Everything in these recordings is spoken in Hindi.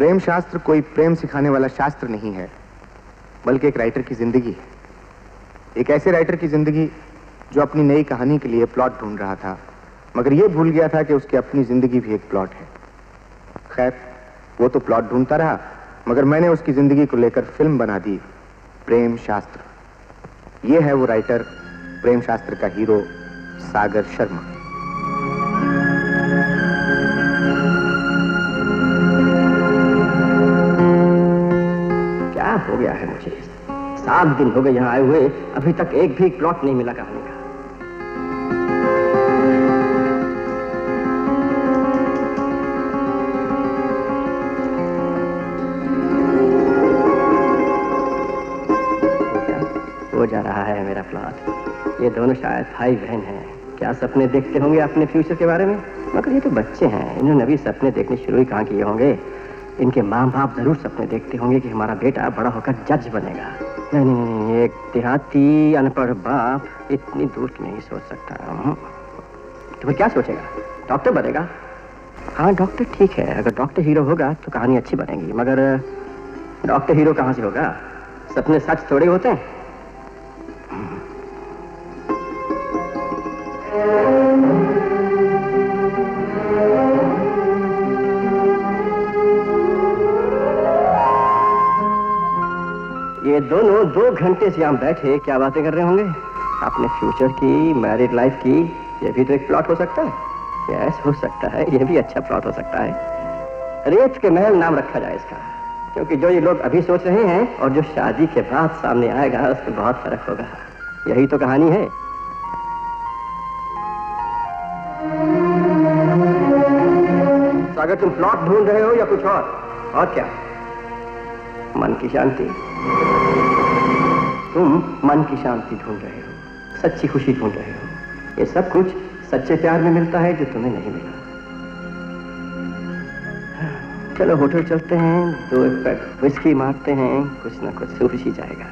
प्रेम शास्त्र कोई प्रेम सिखाने वाला शास्त्र नहीं है, बल्कि एक राइटर की जिंदगी है। एक ऐसे राइटर की जिंदगी जो अपनी नई कहानी के लिए प्लॉट ढूंढ रहा था, मगर यह भूल गया था कि उसकी अपनी जिंदगी भी एक प्लॉट है। खैर, वो तो प्लॉट ढूंढता रहा, मगर मैंने उसकी जिंदगी को लेकर फिल्म बना दी, प्रेम शास्त्र। ये है वो राइटर, प्रेम शास्त्र का हीरो सागर शर्मा। हो गया है मुझे, 7 दिन हो गए यहाँ आए हुए, अभी तक एक भी प्लॉट नहीं मिला कहानी का। हो जा रहा है मेरा प्लॉट। ये दोनों शायद भाई बहन हैं। क्या सपने देखते होंगे अपने फ्यूचर के बारे में? मगर ये तो बच्चे हैं, इन्होंने अभी सपने देखने शुरू ही कहाँ किए होंगे। इनके माँ बाप जरूर सपने देखते होंगे कि हमारा बेटा बड़ा होकर जज बनेगा। नहीं नहीं नहीं, एक देहाती अनपढ़ बाप इतनी दूर नहीं सोच सकता। तो फिर क्या सोचेगा? डॉक्टर बनेगा। हाँ, डॉक्टर ठीक है, अगर डॉक्टर हीरो होगा तो कहानी अच्छी बनेगी, मगर डॉक्टर हीरो कहाँ से होगा? सपने सच थोड़े होते हैं। दोनों 2 घंटे से यहाँ बैठे क्या बातें कर रहे होंगे? अपने फ्यूचर की, मैरिड लाइफ की। ये भी तो एक प्लॉट हो सकता है। यस, हो सकता है, ये भी अच्छा प्लॉट हो सकता है। रेत के महल नाम रखा जाए इसका, क्योंकि जो ये लोग अभी सोच रहे हैं और जो शादी के बाद सामने आएगा उसमें बहुत फर्क होगा। यही तो कहानी है। अगर तुम प्लॉट ढूंढ रहे हो या कुछ और क्या? मन की शांति। तुम मन की शांति ढूंढ रहे हो, सच्ची खुशी ढूंढ रहे हो। ये सब कुछ सच्चे प्यार में मिलता है जो तुम्हें नहीं मिला। चलो होटल चलते हैं, 2 पैक विस्की मारते हैं, कुछ ना कुछ सूझ ही जाएगा।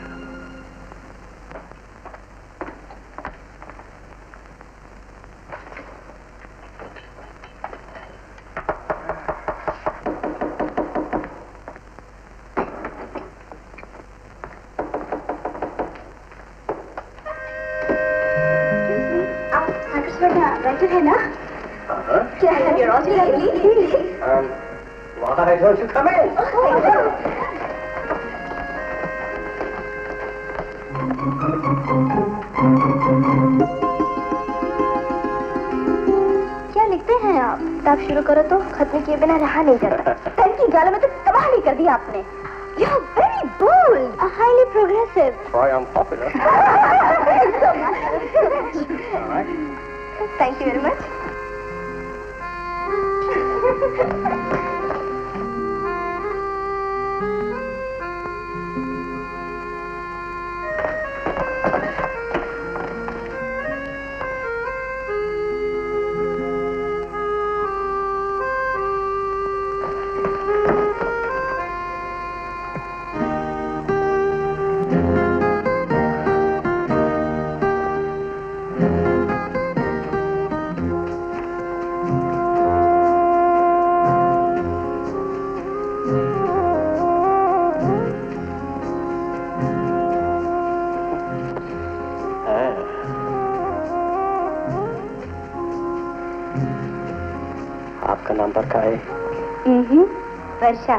वर्षा,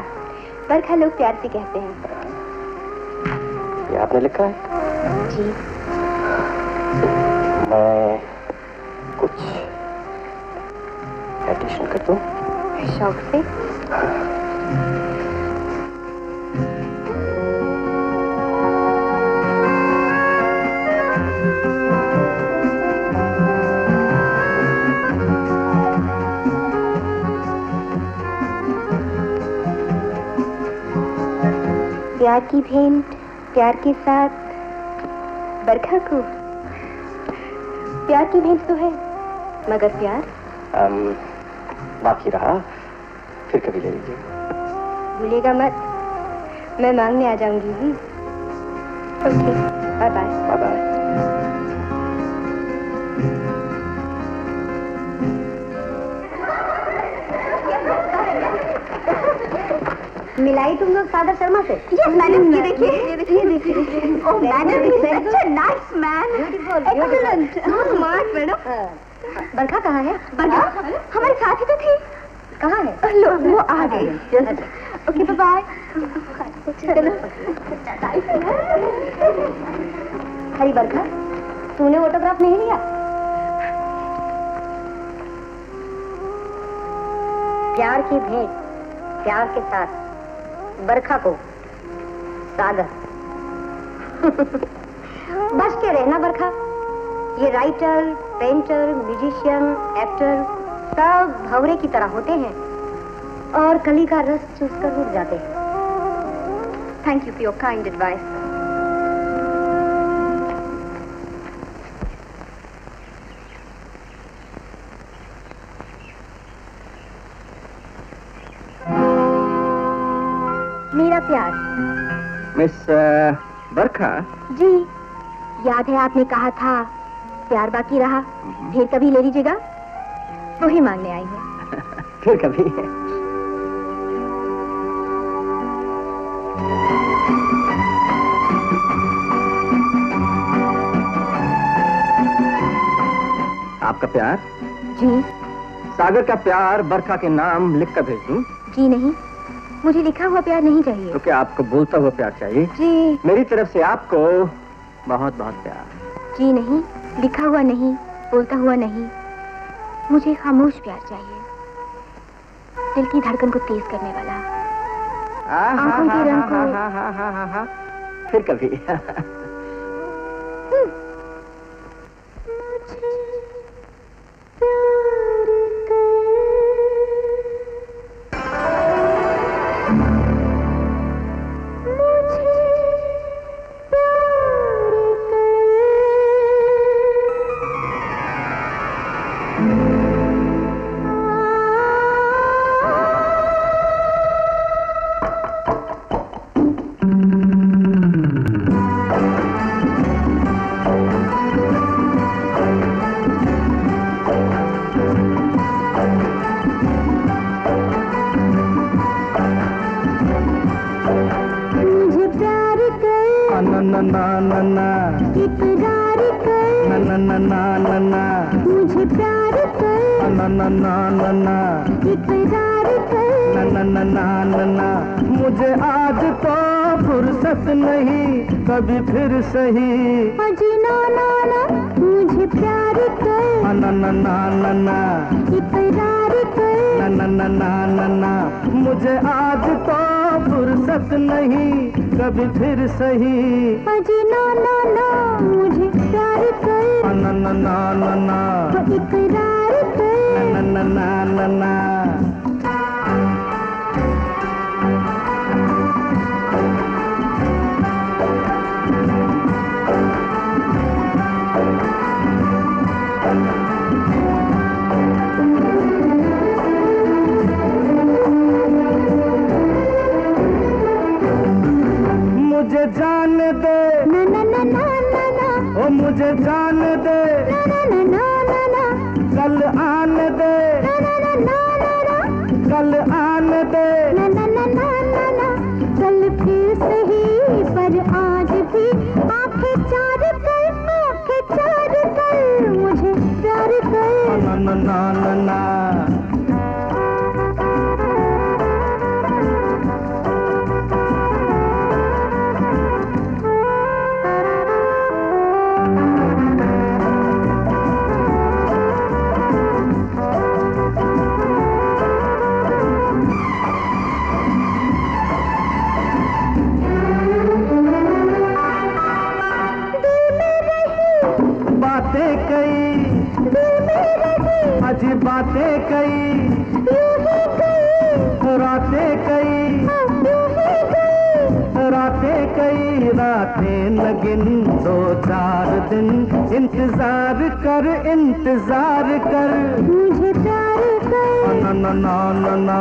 बरखा लोग प्यार से कहते हैं। ये आपने लिखा है? जी। मैं कुछ एडिशन कर दूं? शौक से। प्यार की भेंट, प्यार के साथ बरखा को। प्यार की भेंट तो है, मगर प्यार बाकी रहा, फिर कभी ले लीजिएगा। भूलिएगा मत, मैं मांगने आ जाऊंगी। Okay, bye bye. Bye bye. मिलाई तुम लोग सागर शर्मा से? यस मैडम, ये देखिए, ये देखिए, देखिए। ओह मैडम, अच्छा nice man, excellent, so smart madam. Barkha कहाँ है? बरखा हमारे साथ ही तो थी, कहाँ है? लो वो आ गई। Okay bye bye. चलो हरी बरखा, तूने ऑटोग्राफ नहीं लिया? प्यार की भेंट, प्यार के साथ बरखा को सागर। बस के रहना बरखा, ये राइटर, पेंटर, म्यूजिशियन, एक्टर सब भवरे की तरह होते हैं और कली का रस चूसकर उड़ जाते हैं। Thank you for your kind advice. प्यार मिस बरखा जी, याद है आपने कहा था प्यार बाकी रहा, फिर कभी ले लीजिएगा। वही मांगने आई है। फिर कभी है। आपका प्यार जी। सागर का प्यार बरखा के नाम लिखकर भेज दूं? जी नहीं, मुझे लिखा हुआ प्यार नहीं चाहिए। तो क्या आपको बोलता हुआ प्यार चाहिए? जी। मेरी तरफ से आपको बहुत बहुत प्यार। जी नहीं, लिखा हुआ नहीं, बोलता हुआ नहीं, मुझे खामोश प्यार चाहिए। दिल की धड़कन को तेज करने वाला, आंखों के रंग को। फिर कभी। मुझे जान दे, कल आने दे। गिन दो चार दिन इंतजार कर मुझे प्यार कर ना ना ना ना ना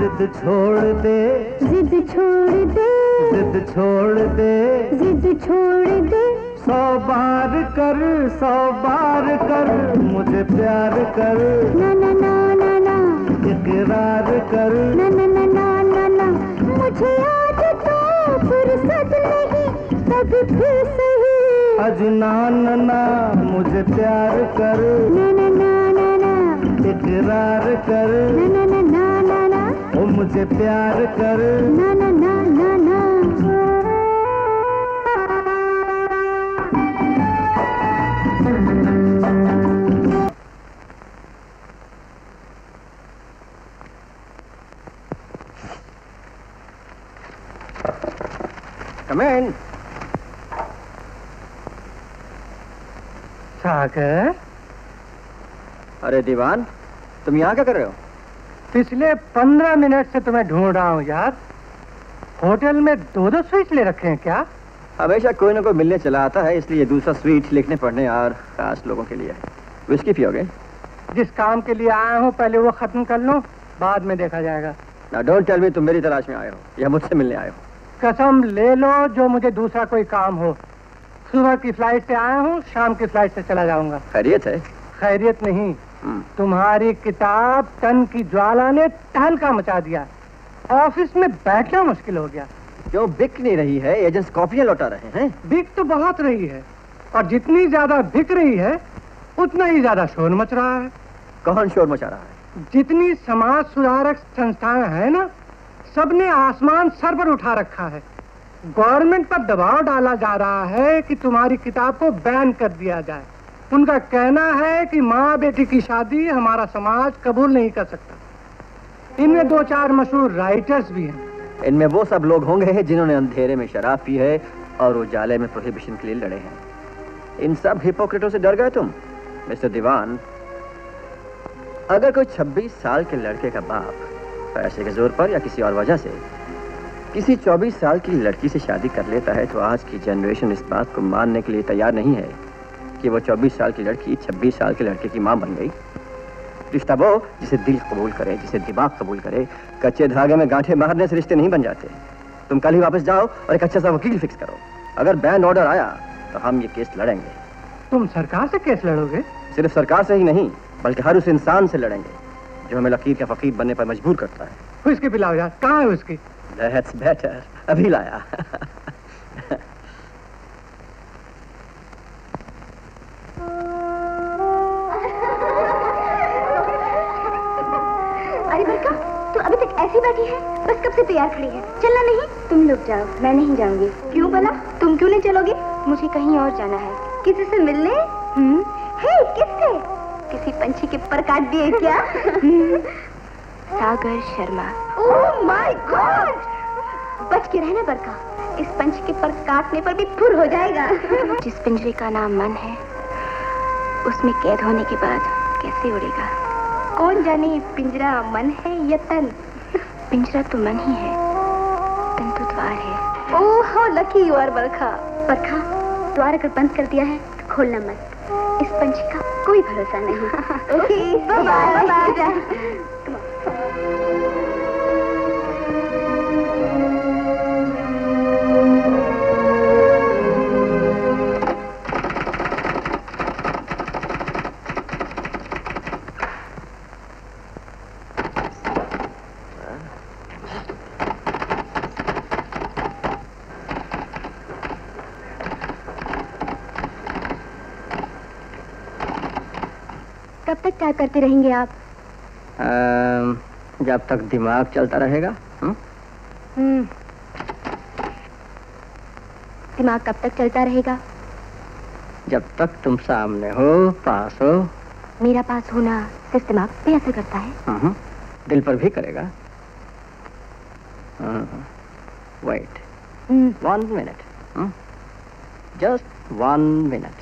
जिद छोड़ दे सौ बार कर मुझे प्यार कर ना ना ना ना ना इकरार कर ना ना ना ना ना ना मुझे आज तो फुर्सत नहीं तब भी सही अजना ना ना मुझे प्यार कर ना ना ना ना ना इकरार कर ना ना ना ना ओ मुझे प्यार कर ना ना ना ना ना Come in. सागर, अरे दीवान, तुम यहाँ क्या कर रहे हो? पिछले 15 मिनट से तुम्हें ढूंढ रहा हूँ यार। होटल में 2-2 स्वीट ले रखे हैं क्या? हमेशा कोई ना कोई मिलने चला आता है, इसलिए दूसरा स्वीट लिखने पड़ने और खास लोगों के लिए। विस्की पियोगे? जिस काम के लिए आया हूँ पहले वो खत्म कर लो, बाद में देखा जाएगा। Now don't tell me तुम मेरी तलाश में आए हो या मुझसे मिलने आए हो। कसम ले लो जो मुझे दूसरा कोई काम हो। सुबह की फ्लाइट से आया हूँ, शाम की फ्लाइट से चला जाऊँगा। खैरियत है? खैरियत नहीं, तुम्हारी किताब तन की ज्वाला ने तहलका मचा दिया। ऑफिस में बैठना मुश्किल हो गया। जो बिक नहीं रही है, एजेंट्स कॉपियां लौटा रहे हैं। बिक तो बहुत रही है, और जितनी ज्यादा बिक रही है उतना ही ज्यादा शोर मच रहा है। कौन शोर मचा रहा है? जितनी समाज सुधारक संस्थाएं हैं ना, सबने आसमान सर पर उठा रखा है। गवर्नमेंट पर दबाव डाला जा रहा है कि तुम्हारी किताब को बैन कर दिया जाए। उनका कहना है कि माँ बेटी की शादी हमारा समाज कबूल नहीं कर सकता। इनमें 2-4 मशहूर राइटर्स भी हैं। इनमें वो सब लोग होंगे जिन्होंने अंधेरे में शराब पी है और उजाले में प्रोहिबिशन के लिए लड़े हैं। इन सब हिपोक्रेटों से डर गए तुम मिस्टर दीवान। अगर कोई 26 साल के लड़के का बाप पैसे के जोर पर या किसी और वजह से किसी 24 साल की लड़की से शादी कर लेता है, तो आज की जनरेशन इस बात को मानने के लिए तैयार नहीं है कि वो 24 साल की लड़की 26 साल के लड़के की माँ बन गई। रिश्ता वो जिसे दिल कबूल करे, जिसे दिमाग कबूल करे। कच्चे धागे में गांठें मारने से रिश्ते नहीं बन जाते। तुम कल ही वापस जाओ और एक अच्छा सा वकील फिक्स करो। अगर बैन ऑर्डर आया तो हम ये केस लड़ेंगे। तुम सरकार से केस लड़ोगे? सिर्फ सरकार से ही नहीं, बल्कि हर उस इंसान से लड़ेंगे जो हमें लकीर का फकीर बनने पर मजबूर करता है। उसकी पिलाओ यार, कहाँ है उसकी? That's better, अभी लाया। अरे बरखा, तू अभी तक ऐसी बैठी है? बस कब से तैयार खड़ी है, चलना नहीं? तुम लोग जाओ, मैं नहीं जाऊंगी। क्यों भला, तुम क्यों नहीं चलोगे? मुझे कहीं और जाना है, किसी से मिलने। हे, किससे? किसी पंछी के पर काट दिए क्या? Sagar Sharma. Oh my god, बच के रहना बरखा, इस पंछी के पर काटने पर भी फुर हो जाएगा। जिस पिंजरे का नाम मन है, उसमें कैद होने के बाद कैसे उड़ेगा? कौन जाने पिंजरा मन है या तन। पिंजरा तो मन ही है, तन तो द्वार है। Oh how lucky you are Barkha. Barkha, द्वार अगर बंद कर दिया है तो खोलना मत। इस पंछी का कोई भरोसा नहीं। Okay bye bye bye. कब तक क्या करते रहेंगे आप? जब तक दिमाग चलता रहेगा। दिमाग कब तक चलता रहेगा? जब तक तुम सामने हो, पास हो। मेरा पास होना सिर्फ दिमाग पे असर करता है, दिल पर भी करेगा। Wait. 1 minute. Just 1 minute.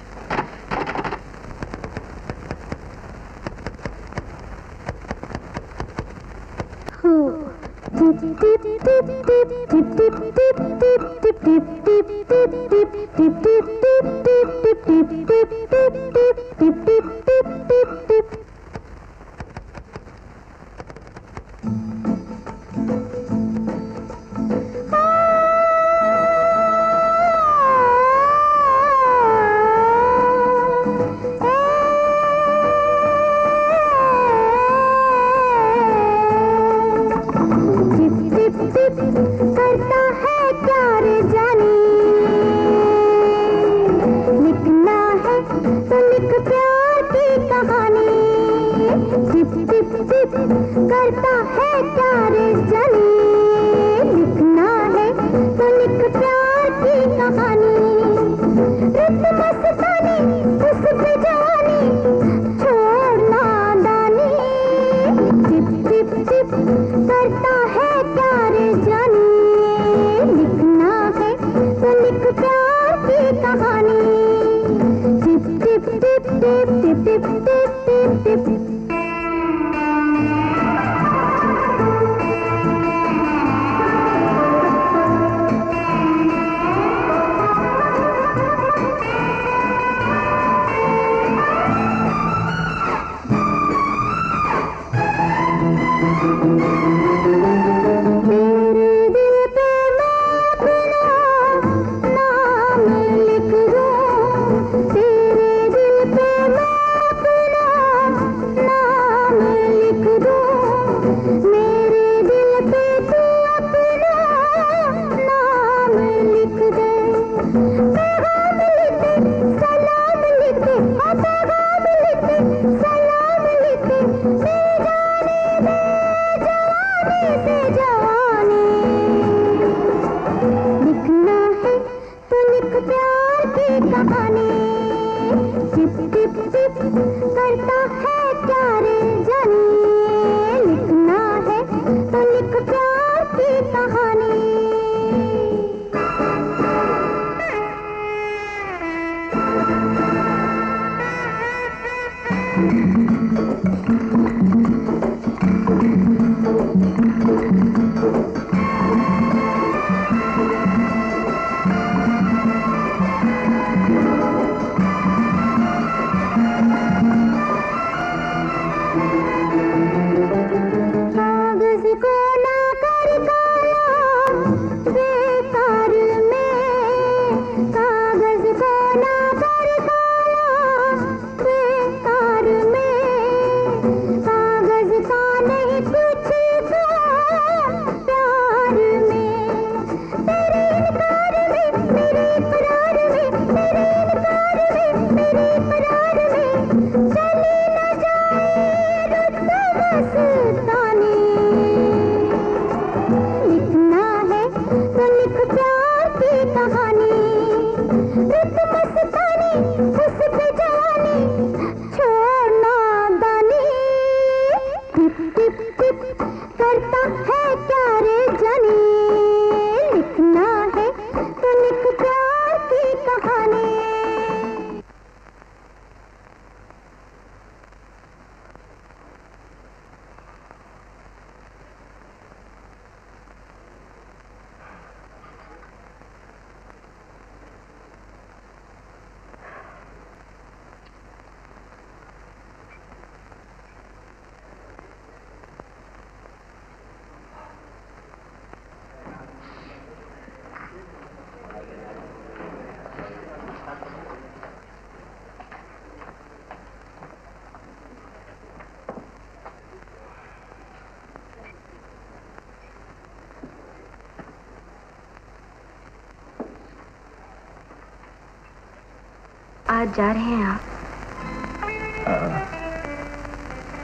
जा रहे हैं आप?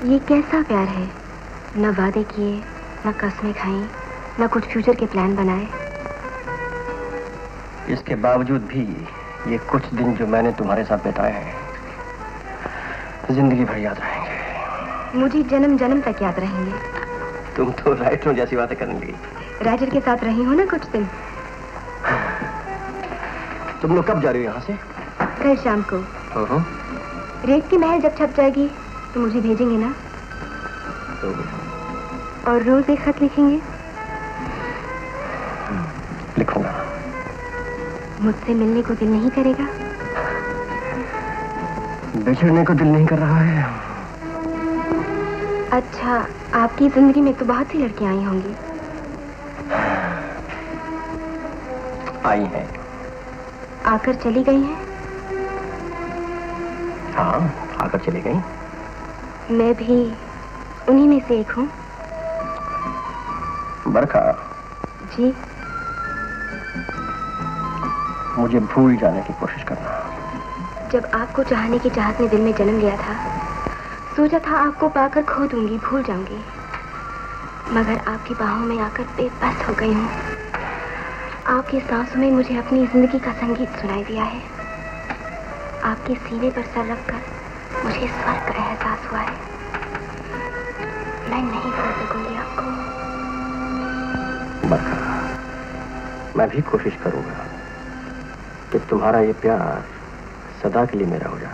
ये कैसा प्यार है? न वादे किए, न कसमें खाई, न कुछ फ्यूचर के प्लान बनाए। इसके बावजूद भी ये कुछ दिन जो मैंने तुम्हारे साथ बिताए हैं, जिंदगी भर याद रहेंगे। मुझे जन्म जन्म तक याद रहेंगे। तुम तो राइटर जैसी बातें करने लगी। राइटर के साथ रही हो ना कुछ दिन। तुम लोग कब जा रहे हो यहाँ से? कल शाम को। रेत की महल जब छप जाएगी तो मुझे भेजेंगे ना? और रोज एक खत लिखेंगे? लिखूंगा। मुझसे मिलने को दिल नहीं करेगा? बिछड़ने को दिल नहीं कर रहा है। अच्छा, आपकी जिंदगी में तो बहुत सी लड़कियां आई होंगी। आई हैं। आकर चली गई हैं? हाँ, आकर चली गई। मैं भी उन्हीं में से एक हूँ। बरखा जी, मुझे भूल जाने की कोशिश करना। जब आपको चाहने की चाहत ने दिल में जन्म लिया था, सोचा था आपको पाकर खो दूंगी, भूल जाऊंगी, मगर आपकी बाहों में आकर बेबस हो गई हूँ। आपकी सांसों में मुझे अपनी जिंदगी का संगीत सुनाई दिया है। आपके सीने पर सर रखकर मुझे स्वर्ग का एहसास हुआ है। मैं नहीं भूल सकूंगी आपको। बरखा, मैं भी कोशिश करूंगा कि तुम्हारा ये प्यार सदा के लिए मेरा हो जाए।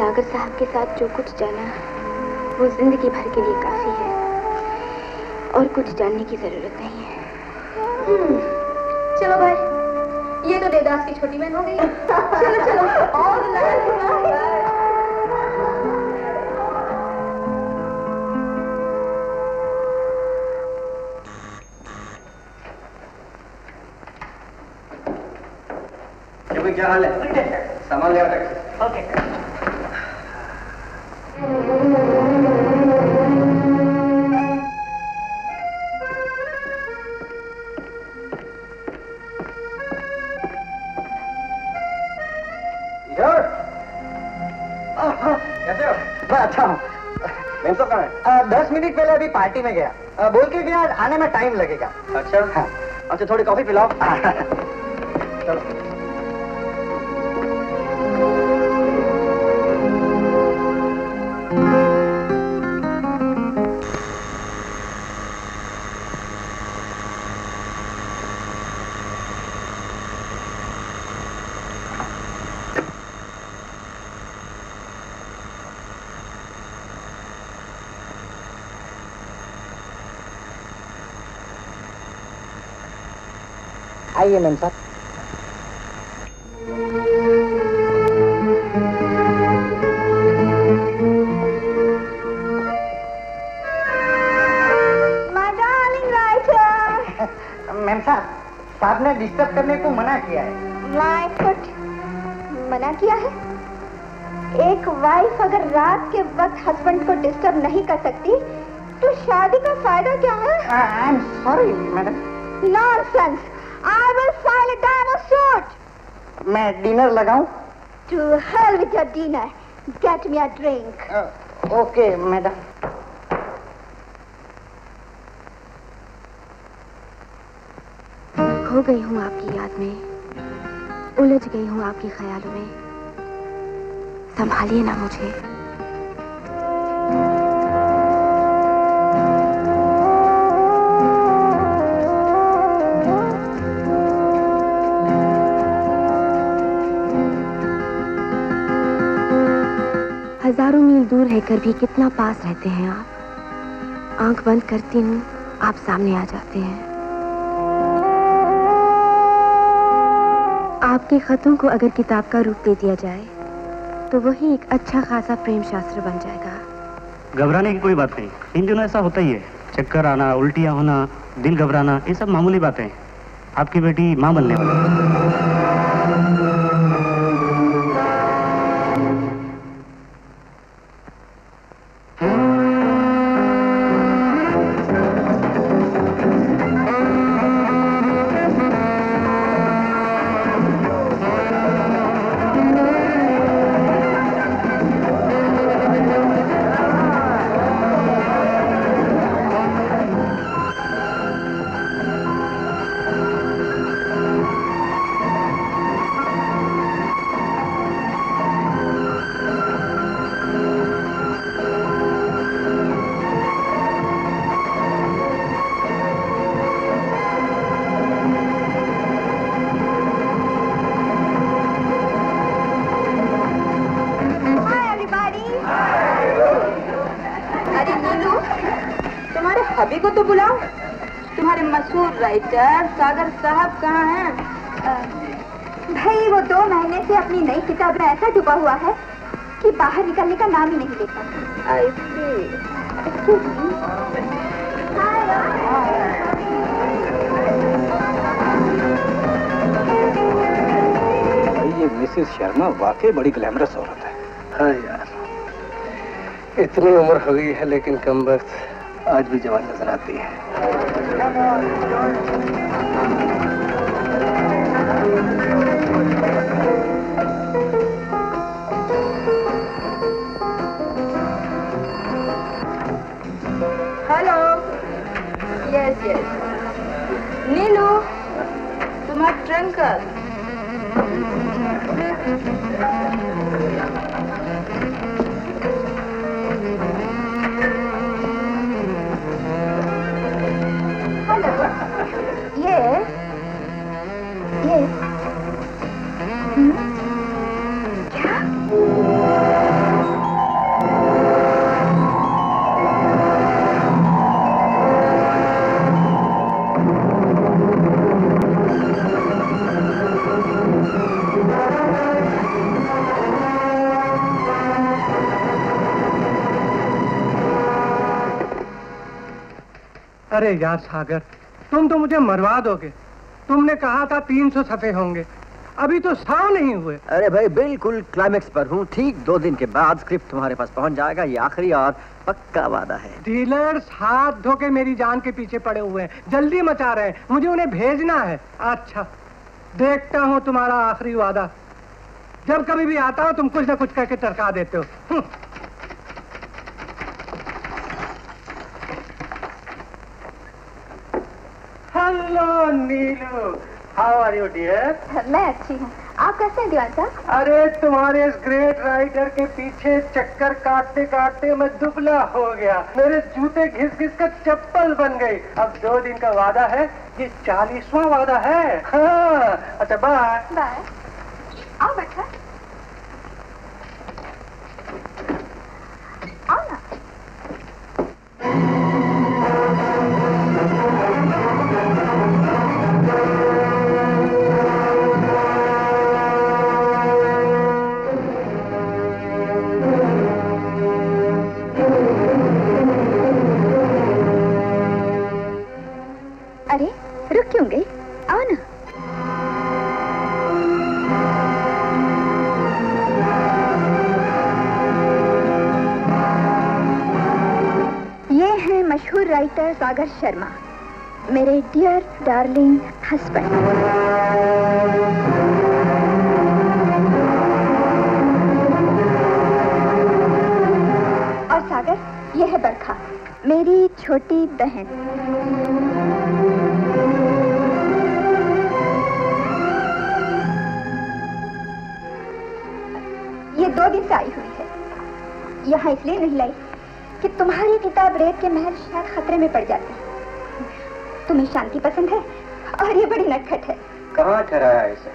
सागर साहब के साथ जो कुछ जाना वो जिंदगी भर के लिए काफी है और कुछ जानने की जरूरत नहीं है। चलो भाई, ये तो देदास की छोटी बहन हो गई। चलो चलो और तुम्हें क्या हाल है? सामान ले रखो। ओके। पार्टी में गया, बोल के गया आने में टाइम लगेगा। अच्छा हाँ। अच्छा, थोड़ी कॉफी पिलाओ। चलो। आइए मैम साहब। मैम साहब, साहब ने डिस्टर्ब करने को मना किया है। माय फुट, मना किया है? एक वाइफ अगर रात के वक्त हस्बैंड को डिस्टर्ब नहीं कर सकती तो शादी का फायदा क्या है? I am sorry madam. Nonsense. I will file a divorce suit. मैं डिनर लगाऊं? To hell with your dinner. Get me a drink. Okay, madam. खो गई हूँ आपकी याद में, उलझ गई हूँ आपके ख्यालों में। संभालिए ना मुझे। हजारों मील दूर रहकर भी कितना पास रहते हैं आप। आंख बंद करती हूँ, आप सामने आ जाते हैं। आपके खतों को अगर किताब का रूप दे दिया जाए तो वही एक अच्छा खासा प्रेम शास्त्र बन जाएगा। घबराने की कोई बात नहीं, इन दिनों ऐसा होता ही है, चक्कर आना, उल्टियाँ होना, दिल घबराना, ये सब मामूली बातें हैं। आपकी बेटी माँ बनने वाली सागर साहब कहाँ हैं? भाई वो 2 महीने से अपनी नई किताब में ऐसा डूबा हुआ है कि बाहर निकलने का नाम ही नहीं लेता। ये मिसेस शर्मा वाकई बड़ी ग्लैमरस औरत है। हाँ यार, इतनी उम्र हो गई है लेकिन कम वक्त आज भी जवान नजर आती है। नीलू, तुम्हारा ट्रंक अरे यार सागर, तुम तो मुझे मरवा दोगे। तुमने कहा था 300 सफ़े होंगे, अभी तो 100 नहीं हुए। अरे भाई बिल्कुल क्लाइमेक्स पर हूँ, ठीक 2 दिन के बाद स्क्रिप्ट तुम्हारे पास पहुँच जाएगा, ये आखिरी और पक्का वादा है। डीलर्स हाथ धो के मेरी जान के पीछे पड़े हुए हैं, जल्दी मचा रहे हैं, मुझे उन्हें भेजना है। अच्छा देखता हूँ तुम्हारा आखिरी वादा, जब कभी भी आता हो तुम कुछ ना कुछ करके तरका देते हो। Hello Neelu, how are you dear? मैं अच्छी हूँ, आप कैसे हैं दीवान साहब? अरे तुम्हारे इस ग्रेट राइडर के पीछे चक्कर काटते काटते मैं दुबला हो गया, मेरे जूते घिस घिस कर चप्पल बन गई। अब 2 दिन का वादा है, ये 40वां वादा है। हाँ, अच्छा बाय बाय, आओ बैठा, आओ ना। क्यों गई? आओ ना। ये हैं मशहूर राइटर सागर शर्मा, मेरे डियर डार्लिंग हस्बैंड। और सागर, ये है बरखा, मेरी छोटी बहन। ये 2 दिन से आई हुई है, यहाँ इसलिए नहीं लाई कि तुम्हारी किताब रेत के महल शायद खतरे में पड़ जाती है। तुम्हें शांति पसंद है और ये बड़ी नटखट है। कहाँ ठहराया इसे?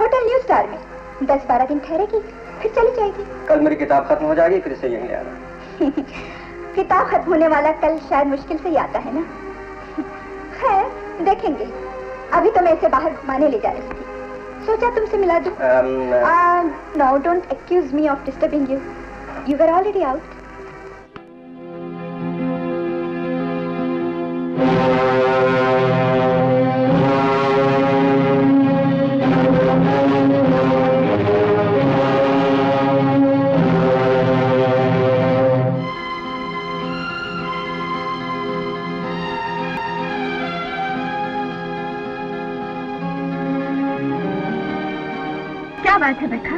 होटल न्यू स्टार में 10-12 दिन ठहरेगी, फिर चली जाएगी। कल मेरी किताब खत्म हो जाएगी, फिर इसे यहीं ले आना। किताब खत्म होने वाला कल शायद मुश्किल से ही आता है ना। खैर देखेंगे, अभी तो मैं इसे बाहर घुमाने ले जा रही थी, सोचा तुमसे मिला दूं। No, don't accuse me of disturbing you. You were already out. क्या बात है बरखा,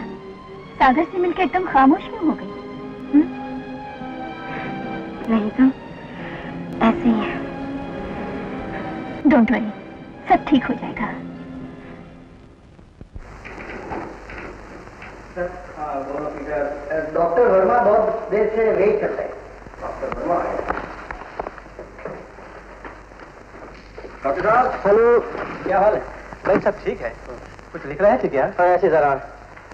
सागर से मिलकर एकदम खामोश क्यों हो गई? नहीं तो ऐसे ही है। डोंट वरी, सब ठीक हो जाएगा। डॉक्टर वर्मा बहुत देर से वेट कर रहे हैं। डॉक्टर वर्मा आए। डॉक्टर साहब, हेलो, क्या हाल है? भाई सब ठीक है। कुछ लिख रहा है क्या? हाँ, ऐसे जरा।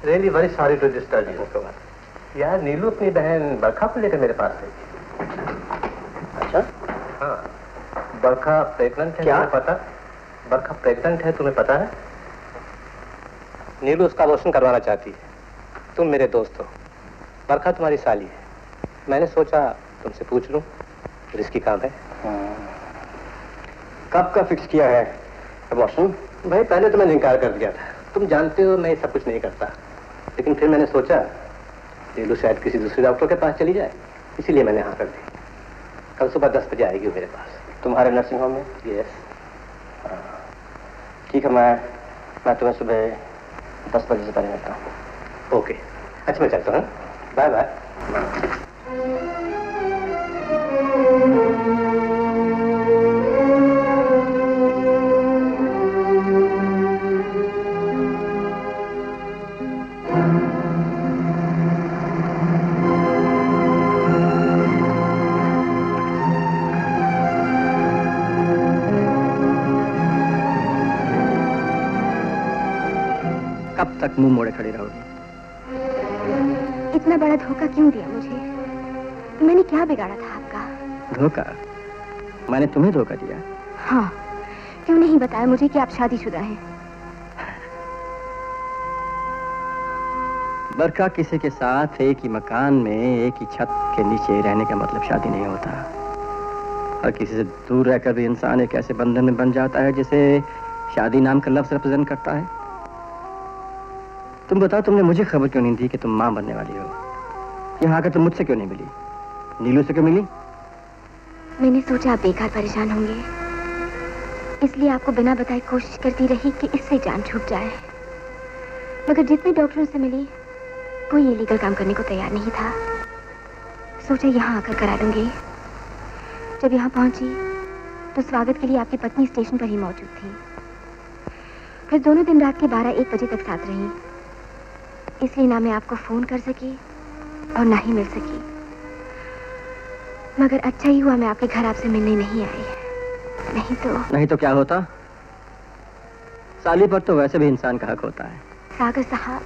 Really very sorry to disturb you. यार नीलू अपनी बहन बरखा को लेकर मेरे पास आई। अच्छा? हाँ, बरखा प्रेग्नेंट है। क्या? तुम्हें पता? बरखा प्रेग्नेंट है, तुम्हें पता है? नीलू उसका अबॉर्शन करवाना चाहती है। तुम मेरे दोस्त हो, बरखा तुम्हारी साली है। मैंने सोचा तुमसे पूछ लूँ, रिस्की काम है। कब का फिक्स किया है अबॉर्शन? भाई पहले तो मैंने इनकार कर दिया था, तुम जानते हो मैं सब कुछ नहीं करता, लेकिन फिर मैंने सोचा नीलू शायद किसी दूसरे डॉक्टर के पास चली जाए, इसीलिए मैंने हाँ कर दी। कल सुबह 10 बजे आएगी मेरे पास। तुम्हारे नर्सिंग होम में? यस। ठीक है, मैं तुम्हें सुबह 10 बजे से पहले मिलता हूँ। ओके, अच्छा मैं चलता हूँ, बाय बाय। तक मुंह मोड़े खड़ी रहोगी? इतना बड़ा धोखा क्यों दिया मुझे? मैंने क्या बिगाड़ा था आपका? धोखा? मैंने तुम्हें धोखा दिया? हाँ, क्यों नहीं बताया मुझे कि आप शादीशुदा हैं? बरखा किसी के साथ एक ही मकान में एक ही छत के नीचे रहने का मतलब शादी नहीं होता, और किसी से दूर रहकर भी इंसान एक ऐसे बंधन में बन जाता है जिसे शादी नाम का लफ्ज रिप्रेजेंट करता है। तुम बताओ, तुमने मुझे खबर क्यों नहीं दी कि तुम माँ बनने वाली हो? यहाँ आकर तुम मुझसे क्यों नहीं मिली? नीलू से क्यों मिली? मैंने सोचा आप बेकार परेशान होंगे, इसलिए आपको बिना बताए कोशिश करती रही कि इससे जान छूट जाए, मगर जितने डॉक्टरों से मिली कोई इलीगल काम करने को तैयार नहीं था। सोचा यहाँ आकर करा लूंगी। जब यहाँ पहुंची तो स्वागत के लिए आपकी पत्नी स्टेशन पर ही मौजूद थी। फिर दोनों दिन रात के 12-1 बजे तक साथ रही, इसलिए ना मैं आपको फोन कर सकी और ना ही मिल सकी। मगर अच्छा ही हुआ मैं आपके घर आपसे मिलने नहीं आई, नहीं तो क्या होता? साली पर तो वैसे भी इंसान का हक होता है। सागर साहब,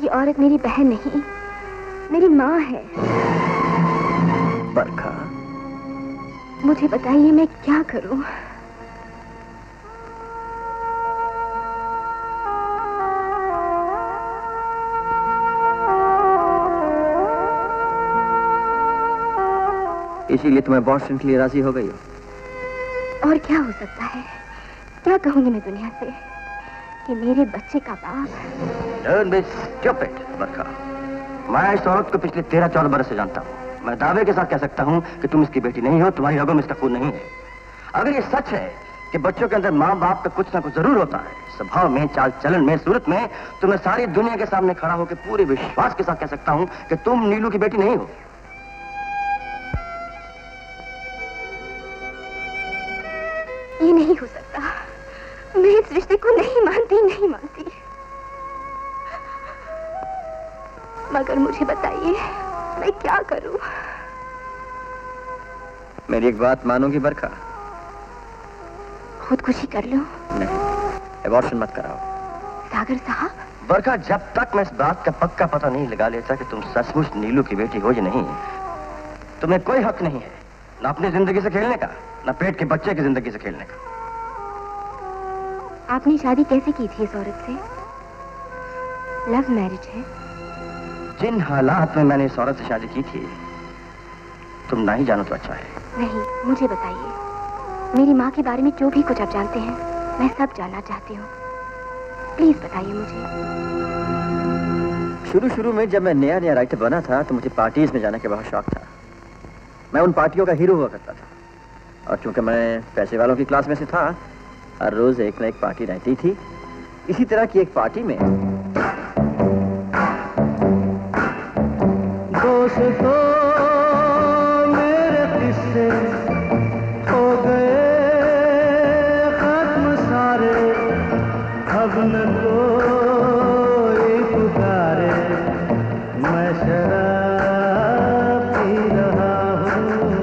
ये औरत मेरी बहन नहीं, मेरी माँ है। बरखा, मुझे बताइए मैं क्या करूं? इसीलिए तुम्हें अबॉर्शन के लिए राजी हो गई हो? और क्या हो सकता है? क्या कहूंगी मैं दुनिया से कि मेरे बच्चे का बाप? डोंट बी स्टूपिड बरखा, मैं इस औरत को पिछले 13-14 बरस से जानता हूँ। मैं दावे के साथ कह सकता हूँ कि तुम इसकी बेटी नहीं हो, तुम्हारी रगों में इसका खून नहीं है। अगर ये सच है कि बच्चों के अंदर माँ बाप का कुछ ना कुछ जरूर होता है, स्वभाव में, चाल चलन में, सूरत में, तो मैं सारी दुनिया के सामने खड़ा होकर पूरे विश्वास के साथ कह सकता हूँ कि तुम नीलू की बेटी नहीं हो। ये नहीं हो सकता, मैं इस रिश्ते को नहीं मानती। मगर मुझे बताइए मैं क्या करूं? मेरी एक बात मानोगी बरखा? खुदकुशी कर लो? नहीं, अबॉर्शन मत कराओ। सागर साहब? बरखा, जब तक मैं इस बात का पक्का पता नहीं लगा लेता कि तुम सचमुच नीलू की बेटी हो या नहीं, तुम्हें कोई हक नहीं है ना अपनी जिंदगी से खेलने का, ना पेट के बच्चे की जिंदगी से खेलने का। आपने शादी कैसे की थी इस औरत से? लव मैरिज है? जिन हालात में मैंने इस औरत से शादी की थी, तुम ना ही जानो तो अच्छा है। नहीं, मुझे बताइए, मेरी माँ के बारे में जो भी कुछ आप जानते हैं मैं सब जानना चाहती हूँ, प्लीज बताइए मुझे। शुरू में जब मैं नया राइटर बना था तो मुझे पार्टीज में जाने का बहुत शौक था। मैं उन पार्टियों का हीरो हुआ करता था, और चूंकि मैं पैसे वालों की क्लास में से था, हर रोज एक ना एक पार्टी रहती थी। इसी तरह की एक पार्टी में तो मेरे किस्से हो गए खत्म सारे, अब न कोई पुकारे, मैं शराब पी रहा हूँ,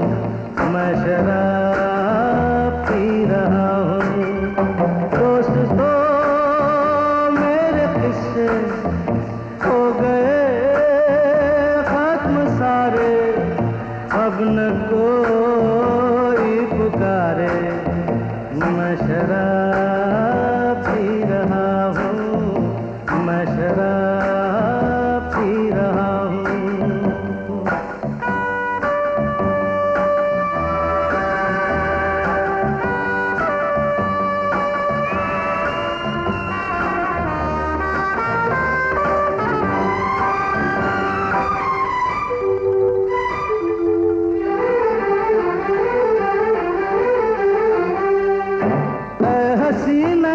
मैं शराब पी रहा हूँ। दोस्त तो मेरे किस्से हो गए अब न कोई पुकारे, मैं शराब पी रहा हूँ, मैं शराब पी रहा हूँ।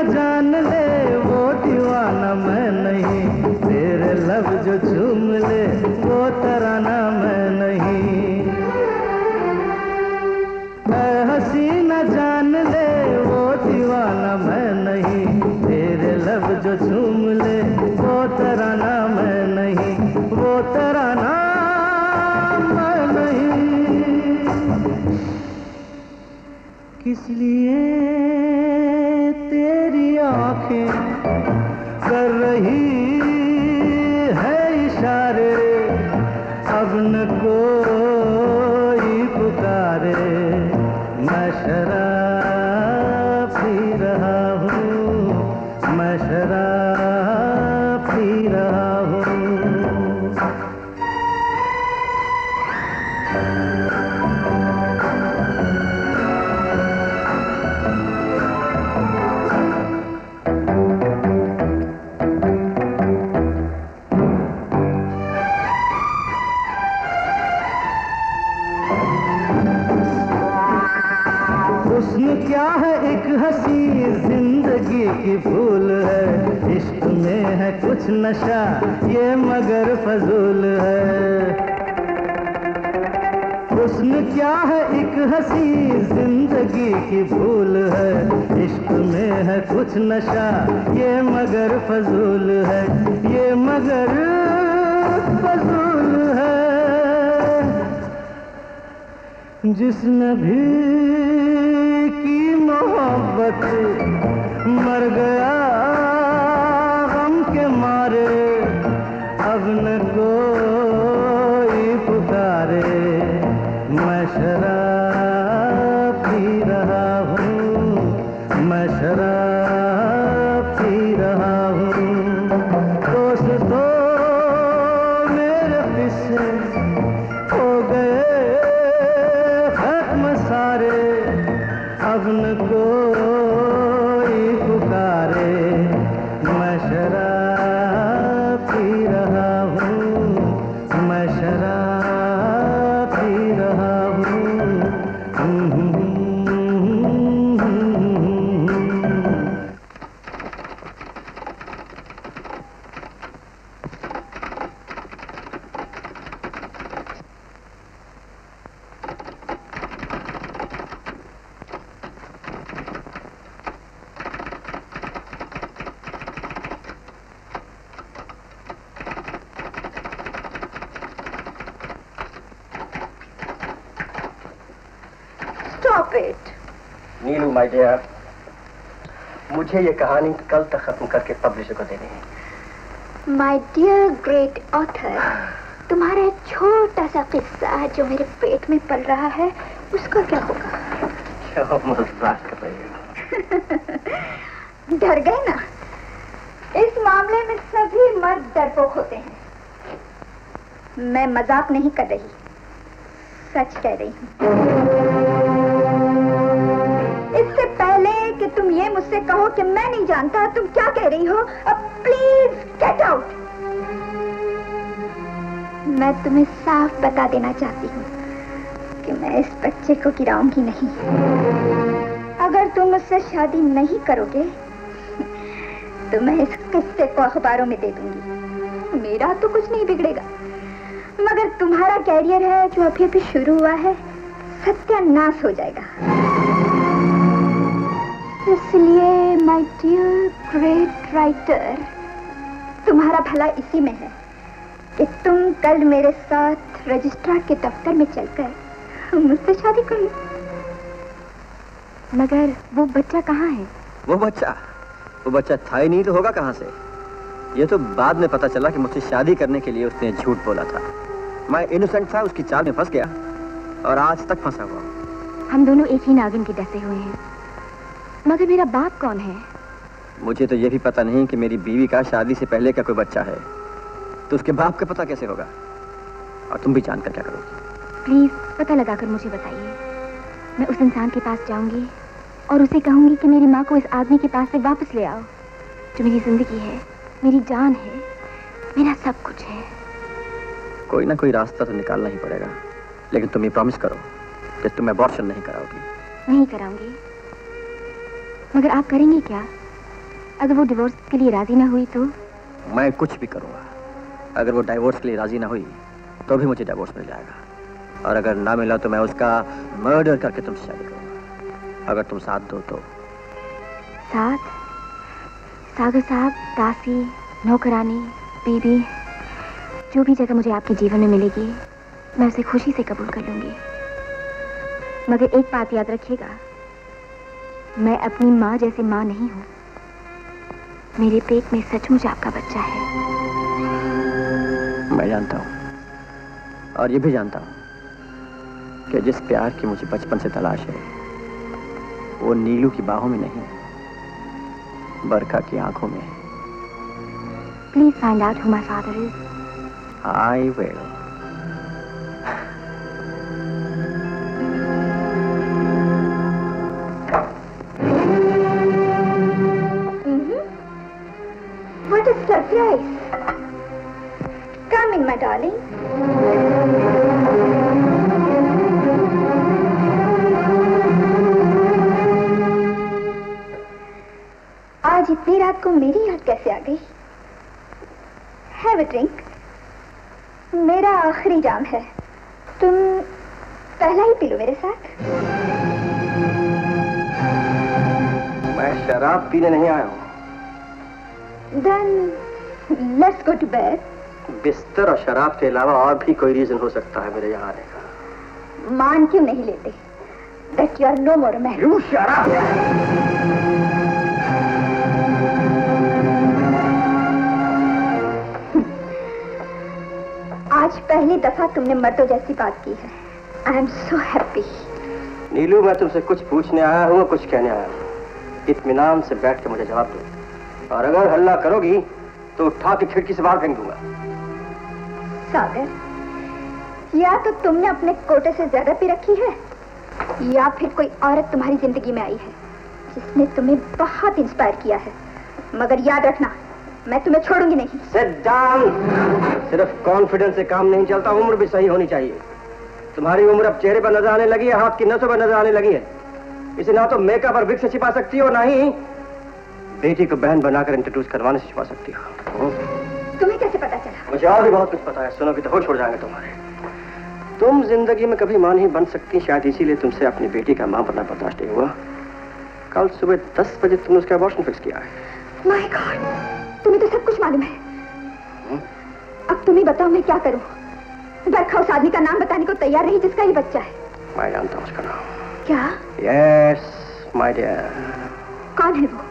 जान ले वो दीवाना मैं नहीं, तेरे लब जो झूम ले वो तराना मैं नहीं। मैं हसीना जान ले वो दीवाना मैं नहीं, तेरे लब जो झूम ले वो तराना मैं नहीं, वो तराना मैं नहीं। किस लिए तेरी आंखें कर रही है इशारे, अब न कोई पुकारे, मैं शराब पी रहा हूँ, मैं शराब पी रहा क्या है एक हंसी जिंदगी की फूल है, इश्क में है कुछ नशा ये मगर फजूल है। हुस्न क्या है एक हंसी जिंदगी की भूल है, इश्क में है कुछ नशा ये मगर फजूल है, ये मगर फजूल है। जिसने भी मोहब्बत मर गया गम के मारे, अब न कोई पुकारे, मैं शराब पी रहा हूँ, मैं शराब पी रहा हूँ। दोस्त तो मेरे किस्से हो गए खत्म सारे, अब न कोई पुकारे, मैं शराब पी रहा हूँ, मैं शराब पी रहा हूँ। नीलू माय डियर, मुझे ये कहानी कल तक खत्म करके पब्लिशर को देनी है। माय डियर ग्रेट ऑथर, तुम्हारा छोटा सा किस्सा जो मेरे पेट में पल रहा है उसका क्या होगा? क्या मजाक कर रही हो? डर गए ना? इस मामले में सभी मर्द डरपोक होते हैं। मैं मजाक नहीं कर रही, सच कह रही हूँ। इससे पहले कि तुम ये मुझसे कहो कि मैं नहीं जानता तुम क्या कह रही हो, अब प्लीज गेट आउट। मैं तुम्हें साफ बता देना चाहती हूँ कि मैं इस बच्चे को गिराऊंगी नहीं। अगर तुम मुझसे शादी नहीं करोगे तो मैं इस किस्से को अखबारों में दे दूंगी। मेरा तो कुछ नहीं बिगड़ेगा, मगर तुम्हारा कैरियर है जो अभी अभी शुरू हुआ है, सत्यानाश हो जाएगा। इसलिए माय डियर ग्रेट राइटर, तुम्हारा भला इसी में है कि तुम कल मेरे साथ रजिस्ट्रार के दफ्तर में चलकर मुझसे शादी करो। मगर वो बच्चा कहाँ है? वो बच्चा था ही नहीं तो होगा कहाँ से? ये तो बाद में पता चला कि मुझसे शादी करने के लिए उसने झूठ बोला था। मैं इनोसेंट था, उसकी चाल में फंस गया और आज तक फंसा हुआ। हम दोनों एक ही नागिन के डसे हुए हैं। मगर मेरा बाप कौन है? मुझे तो ये भी पता नहीं कि मेरी बीवी का शादी से पहले का कोई बच्चा है, तो उसके बाप का पता कैसे होगा? और तुम भी जानकर क्या करोगी? प्लीज पता लगाकर मुझे बताइए। मैं उस इंसान के पास जाऊंगी और उसे कहूंगी कि मेरी माँ को इस आदमी के पास से वापस ले आओ, जो मेरी जिंदगी है, मेरी जान है, मेरा सब कुछ है। कोई ना कोई रास्ता तो निकालना ही पड़ेगा, लेकिन तुम ये प्रॉमिस करो कि तुम अबॉर्शन नहीं कराओगी। नहीं कराऊंगी। मगर आप करेंगे क्या अगर वो डिवोर्स के लिए राजी ना हुई? तो मैं कुछ भी करूँगा। अगर वो डिवोर्स के लिए राजी ना हुई तो भी मुझे डिवोर्स मिल जाएगा, और अगर ना मिला तो मैं उसका मर्डर करके तुमसे शादी करूँगा, अगर तुम साथ दो तो। साथ? सागर साहब, दासी, नौकरानी, बीबी, जो भी जगह मुझे आपके जीवन में मिलेगी मैं उसे खुशी से कबूल कर लूंगी। मगर एक बात याद रखिएगा, मैं अपनी माँ जैसी माँ नहीं हूँ। मेरे पेट में सचमुच आपका बच्चा है। मैं जानता हूँ और ये भी जानता हूँ कि जिस प्यार की मुझे बचपन से तलाश है वो नीलू की बाहों में नहीं, बरखा की आंखों में। Please find out who my father is. I will. What a surprise. Come in my darling. आज इतनी रात को मेरी याद कैसे आ गई? Have a drink. मेरा आखिरी जाम है, तुम पहला ही पी लो मेरे साथ। मैं शराब पीने नहीं आया हूँ। Then let's go to bed. बिस्तर और शराब के अलावा और भी कोई रीजन हो सकता है मेरे यहाँ आने का? मान क्यों नहीं लेते that you are no more man. You shut up. आज पहली दफा तुमने मर्दों जैसी बात की है। I am so happy. Neelu, मैं तुमसे कुछ पूछने आया हूँ, कुछ कहने आया हूँ। इत्मीनान से बैठ के मुझे जवाब दो, और अगर हल्ला करोगी तो उठा के खिड़की से बाहर फेंक दूंगा। सागर, या तो तुमने अपने कोटे से ज्यादा पी रखी है या फिर कोई औरत तुम्हारी जिंदगी में आई है जिसने तुम्हें बहुत इंस्पायर किया है। मगर याद रखना, मैं तुम्हें छोड़ूंगी नहीं। Sit down. सिर्फ कॉन्फिडेंस से काम नहीं चलता, उम्र भी सही होनी चाहिए। तुम्हारी उम्र अब चेहरे पर नजर आने लगी है, हाथ की नसों पर नजर आने लगी है। इसे ना तो मेकअप और विग से छिपा सकती हो, ना ही बेटी को बहन बनाकर इंट्रोड्यूस करवाने से छिपा सकती हो। तुम्हें कैसे पता चला? मुझे और भी बहुत कुछ पता है, सुनोगी तो होश उड़ जाएंगे तुम्हारे। तुम जिंदगी में कभी मां नहीं बन सकती, शायद इसीलिए तुमसे अपनी बेटी का मां बनना बर्दाश्त नहीं हुआ। कल सुबह 10 बजे तुमने उसका अबॉर्शन फिक्स किया है। माय गॉड, तुम्हें तो सब कुछ मालूम है। अब तुम ही बताओ मैं क्या करूं? बरखा उस आदमी का नाम बताने को तैयार नहीं जिसका ये बच्चा है। मैं जानता हूं उसका नाम। क्या? Yes, my dear. कौन है वो?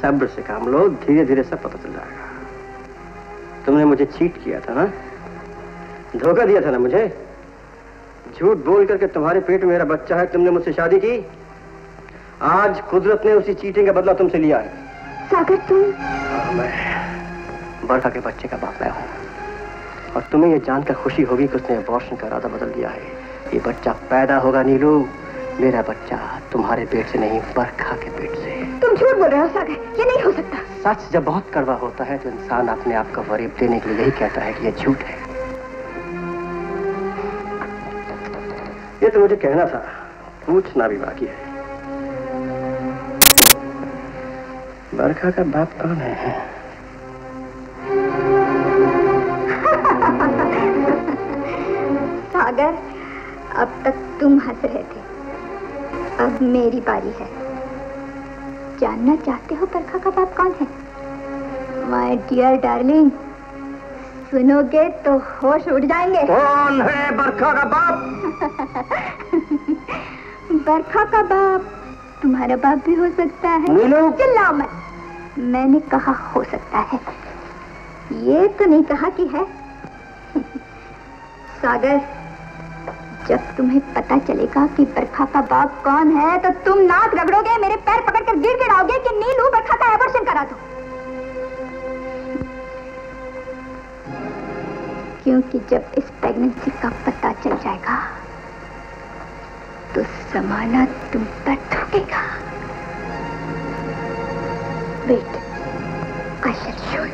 सब्र से काम लो, धीरे धीरे सब पता चल जाएगा। तुमने मुझे चीट किया था ना, धोखा दिया था ना मुझे, झूठ बोल करके तुम्हारे पेट में मेरा बच्चा है, तुमने मुझसे शादी की। आज कुदरत ने उसी चीटिंग का बदला तुमसे लिया है। सागर, तुम? मैं बरखा के बच्चे का बाप मैं हूँ, और तुम्हें यह जानकर खुशी होगी कि उसने अबॉर्शन का इरादा बदल दिया है। ये बच्चा पैदा होगा नीलू, मेरा बच्चा, तुम्हारे पेट से नहीं, बरखा के पेट से। तुम झूठ बोल रहे हो सागर, ये नहीं हो सकता। सच जब बहुत कड़वा होता है तो इंसान अपने आप को वरीब देने के लिए यही कहता है कि यह झूठ है। ये तो मुझे कहना था, पूछना भी बाकी है। बरखा का बाप कौन है? होकर अब तक तुम हंस रहे थे, अब मेरी बारी है। जानना चाहते हो बरखा का बाप कौन है? माय डियर डार्लिंग, सुनोगे तो होश उड़ जाएंगे। कौन है बरखा का बाप? बरखा का बाप तुम्हारा बाप भी हो सकता है। चिल्लाओ मत, मैंने कहा हो सकता है, ये तो नहीं कहा कि है। सागर, जब तुम्हें पता चलेगा कि बरखा का बाप कौन है तो तुम नाक रगड़ोगे, मेरे पैर पकड़कर गिड़गिड़ाओगे कि नीलू बरखा का एबॉर्शन करा दो। क्योंकि जब इस प्रेगनेंसी का पता चल जाएगा तो जमाना तुम पर ठोकेगा। Wait, I shall show you.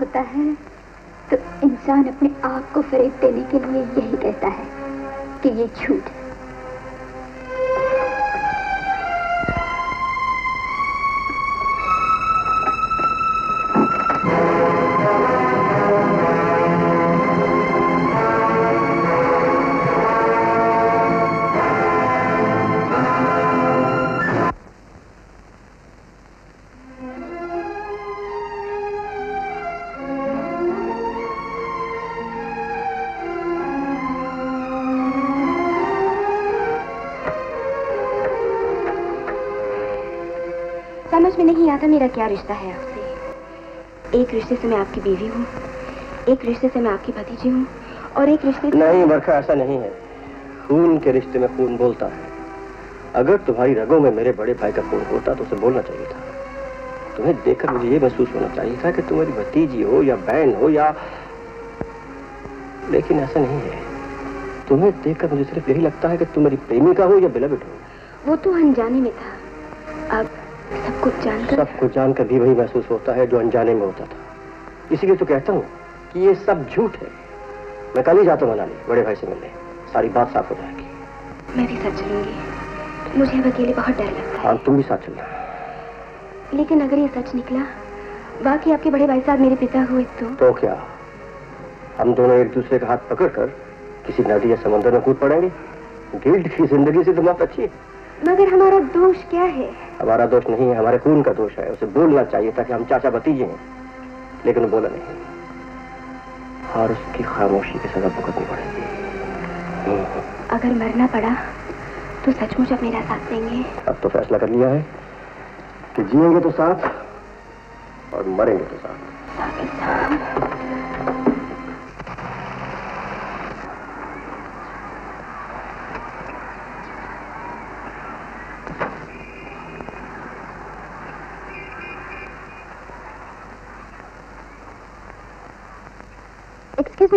होता है तो इंसान अपने आप को फरेब देने के लिए यही कहता है कि ये झूठ। मेरा क्या रिश्ता है आपसे? एक रिश्ते से मैं आपकी बीवी हूँ, एक रिश्ते से मैं आपकी भतीजी हूँ और एक रिश्ते से... नहीं बरखा, ऐसा नहीं है। खून के रिश्ते में खून बोलता है। अगर तुम्हारी रगों में मेरे बड़े भाई का खून होता तो उसे बोलना चाहिए था। तुम्हें देखकर मुझे ये महसूस होना चाहिए था कि तुम्हारी भतीजी हो या बहन हो या, लेकिन ऐसा नहीं है। तुम्हें देखकर मुझे सिर्फ यही लगता है कि तुम्हारी प्रेमिका हो या बिलविड हो। वो तो अनजाने में था, अब सब कुछ जानकर भी वही महसूस होता है जो अनजाने में होता था। इसीलिए तो कहता हूँ कि ये सब झूठ है। मैं कल ही जाता हूँ मनाली बड़े भाई से मिलने, सारी बात साफ हो जाएगी। मैं भी साथ चलूंगी, मुझे अब अकेले बहुत डर लगता है। हाँ, तुम भी साथ चलना। लेकिन अगर ये सच निकला, बाकी आपके बड़े भाई साहब मेरे पिता हुए तो क्या हम दोनों एक दूसरे का हाथ पकड़ कर किसी नदी या समंदर में कूद पड़ेंगे? गिल्ड की जिंदगी से तुम्हारा अच्छी है। मगर हमारा दोष क्या है? हमारा दोष नहीं है, हमारे खून का दोष है। उसे बोलना चाहिए था कि हम चाचा भतीजे हैं, लेकिन बोला नहीं और उसकी खामोशी की सजा भुगतनी पड़ेगी। अगर मरना पड़ा तो सचमुच अब मेरा साथ देंगे? अब तो फैसला कर लिया है कि जिएंगे तो साथ और मरेंगे तो साथ।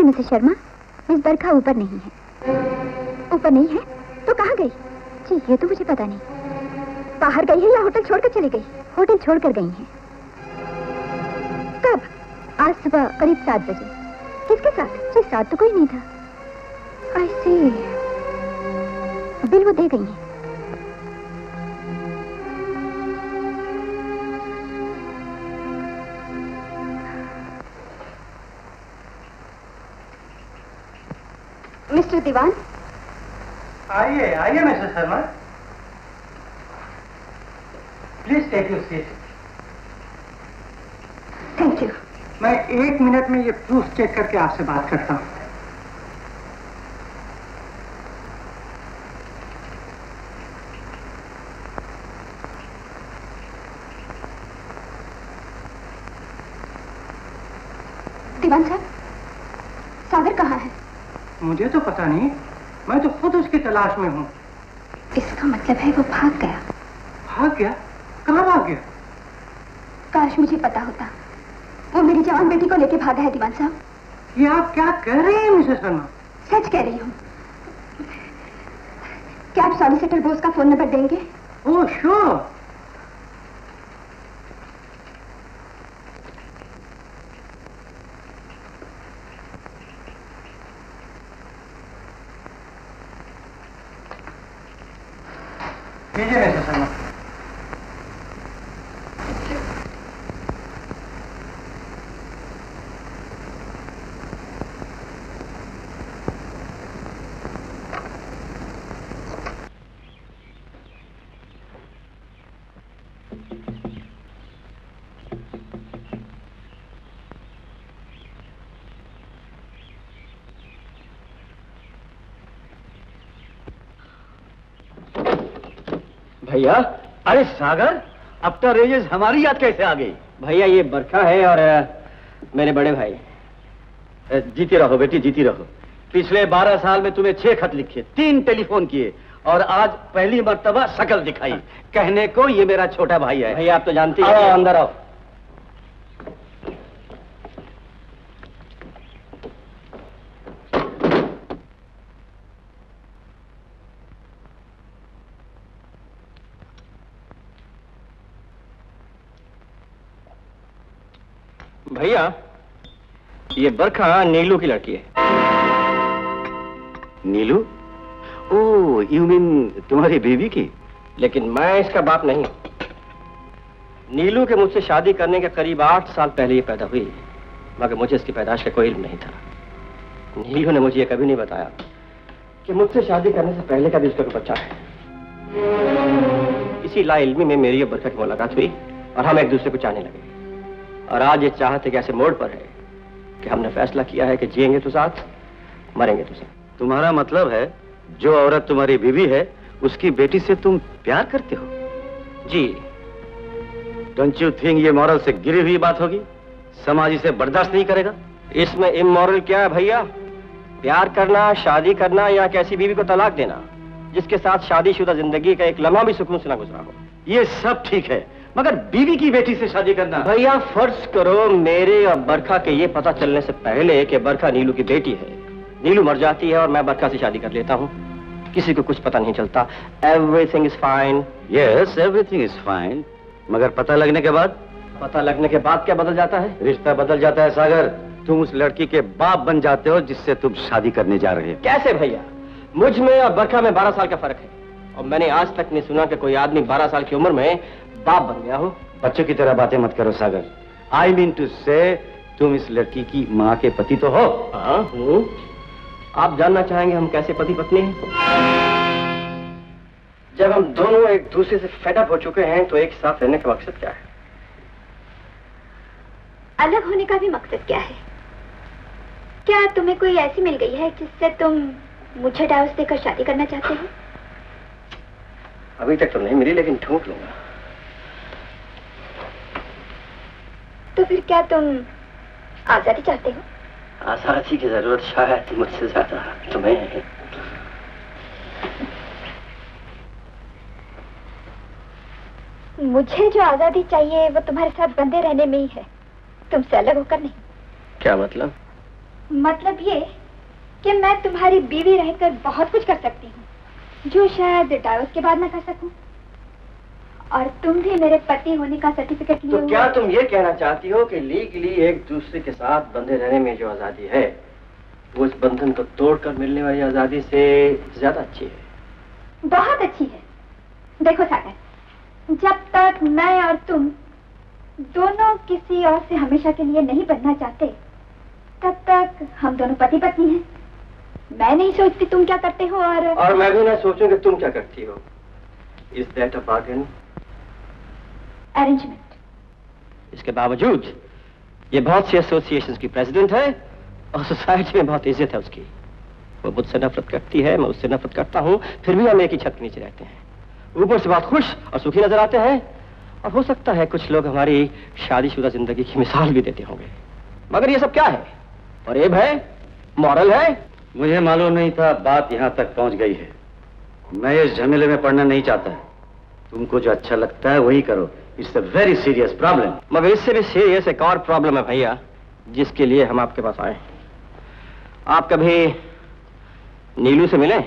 मिसेस शर्मा, मिस बरखा ऊपर नहीं है। ऊपर नहीं है तो कहाँ गई? जी ये तो मुझे पता नहीं। बाहर गई है या होटल छोड़कर चली गई? होटल छोड़कर गई है। कब? आज सुबह करीब 7 बजे। किसके साथ? जी साथ तो कोई नहीं था। आई सी, बिल वो दे गई है। मिस्टर दीवान, आइए आइए Mrs Sharma, please take your seat. Thank you. मैं 1 मिनट में ये प्रूफ चेक करके आपसे बात करता हूँ। दीवान साहब, सागर कहाँ है? मुझे तो पता नहीं, मैं तो खुद उसकी तलाश में हूँ। इसका मतलब है वो भाग गया। भाग गया? कहाँ भाग गया? काश मुझे पता होता। वो मेरी जवान बेटी को लेके भागा है दीवान साहब। ये आप क्या कह रही हैं मिसेस शर्मा? सच कह रही हूँ। क्या आप सॉलिसिटर बोस का फोन नंबर देंगे? Oh sure. भैया, अरे सागर, आफ्टर एजेस हमारी याद कैसे आ गई? भैया ये बरखा है और मेरे बड़े भाई। जीती रहो बेटी, जीती रहो। पिछले 12 साल में तुम्हें 6 खत लिखे, 3 टेलीफोन किए और आज पहली मर्तबा शकल दिखाई। कहने को ये मेरा छोटा भाई है। भैया आप तो जानती हैं। आओ अंदर आओ। भैया ये बरखा नीलू की लड़की है। नीलू? ओह, यू मीन तुम्हारी बीवी की? लेकिन मैं इसका बाप नहीं। नीलू के मुझसे शादी करने के करीब 8 साल पहले ये पैदा हुई, मगर मुझे इसकी पैदाइश का कोई इल्म नहीं था। नीलू ने मुझे ये कभी नहीं बताया कि मुझसे शादी करने से पहले का भी इसका कोई बच्चा है। इसी लाइल्मी में मेरी और बरखा की मुलाकात हुई और हम एक दूसरे को चाहने लगे। और आज ये चाहते कि ऐसे मोड़ पर है कि हमने फैसला किया है कि जिएंगे तो साथ, मरेंगे तो साथ। तुम्हारा मतलब है जो औरत तुम्हारी बीवी है उसकी बेटी से तुम प्यार करते हो? जी। डोंट यू थिंक ये मॉरल से गिरी हुई बात होगी? समाज इसे बर्दाश्त नहीं करेगा। इसमें इमोरल क्या है भैया? प्यार करना, शादी करना या कैसी बीवी को तलाक देना जिसके साथ शादीशुदा जिंदगी का एक लम्हा भी सुकून से ना गुजरा हो, ये सब ठीक है, मगर बीवी की बेटी से शादी करना। भैया फर्ज करो मेरे और बरखा के ये पता चलने से पहले कि बरखा नीलू की बेटी है, नीलू मर जाती है और मैं बरखा से शादी कर लेता हूँ। किसी को कुछ पता नहीं चलता। Everything is fine. Yes, everything is fine. मगर पता लगने के बाद? पता लगने के बाद क्या बदल जाता है? रिश्ता बदल जाता है सागर। तुम उस लड़की के बाप बन जाते हो जिससे तुम शादी करने जा रहे हो। कैसे भैया? मुझ में और बरखा में 12 साल का फर्क है और मैंने आज तक नहीं सुना कि कोई आदमी 12 साल की उम्र में बाप बन गया हो। बच्चों की तरह बातें मत करो सागर। आई मीन टू से तुम इस लड़की की माँ के पति तो हो। हूँ। आप जानना चाहेंगे हम कैसे पति पत्नी हैं? जब हम दोनों एक दूसरे से फेड अप हो चुके हैं तो एक साथ रहने का मकसद क्या है? अलग होने का भी मकसद क्या है? क्या तुम्हें कोई ऐसी मिल गई है जिससे तुम मुझे डाउस देकर शादी करना चाहते हो? अभी तक तो नहीं मिली, लेकिन ढूंढ लूंगा। तो फिर क्या तुम आजादी चाहते हो? आजादी की जरूरत शायद मुझसे ज्यादा तुम्हें है। मुझे जो आजादी चाहिए वो तुम्हारे साथ बंधे रहने में ही है, तुमसे अलग होकर नहीं। क्या मतलब? मतलब ये कि मैं तुम्हारी बीवी रहकर बहुत कुछ कर सकती हूँ जो शायद डाइवोर्स के बाद ना कर सकूं। और तुम भी मेरे पति होने का सर्टिफिकेट लिए। तो क्या तुम ये कहना चाहती हो कि लीगली एक दूसरे के साथ बंधे रहने में जो आजादी है वो इस बंधन को तोड़कर मिलने वाली आजादी से ज्यादा अच्छी है? बहुत अच्छी है। देखो सागर, जब तक मैं और तुम दोनों किसी और से हमेशा के लिए नहीं बनना चाहते तब तक हम दोनों पति पत्नी हैं। मैं नहीं सोचती तुम क्या करते हो और मैं भी ना सोचूं कि तुम क्या करती हो। Is that a bargain? Arrangement. इसके बावजूद ये बहुत सी एसोसिएशंस की प्रेसिडेंट है और सोसाइटी में बहुत इज्जत है उसकी। वो मुझसे नफरत करती है, मैं उससे नफरत करता हूँ, फिर भी हम एक ही छत के नीचे रहते हैं। ऊपर से बहुत खुश और सुखी नजर आते हैं और हो सकता है कुछ लोग हमारी शादीशुदा जिंदगी की मिसाल भी देते होंगे, मगर ये सब क्या है? फरेब है, मॉरल है। मुझे मालूम नहीं था बात यहाँ तक पहुँच गई है। मैं इस झमेले में पढ़ना नहीं चाहता। तुमको जो अच्छा लगता है वही करो। It's a very serious problem. मगर इससे भी सीरियस एक और प्रॉब्लम है भैया, जिसके लिए हम आपके पास आए। आप कभी नीलू से मिले?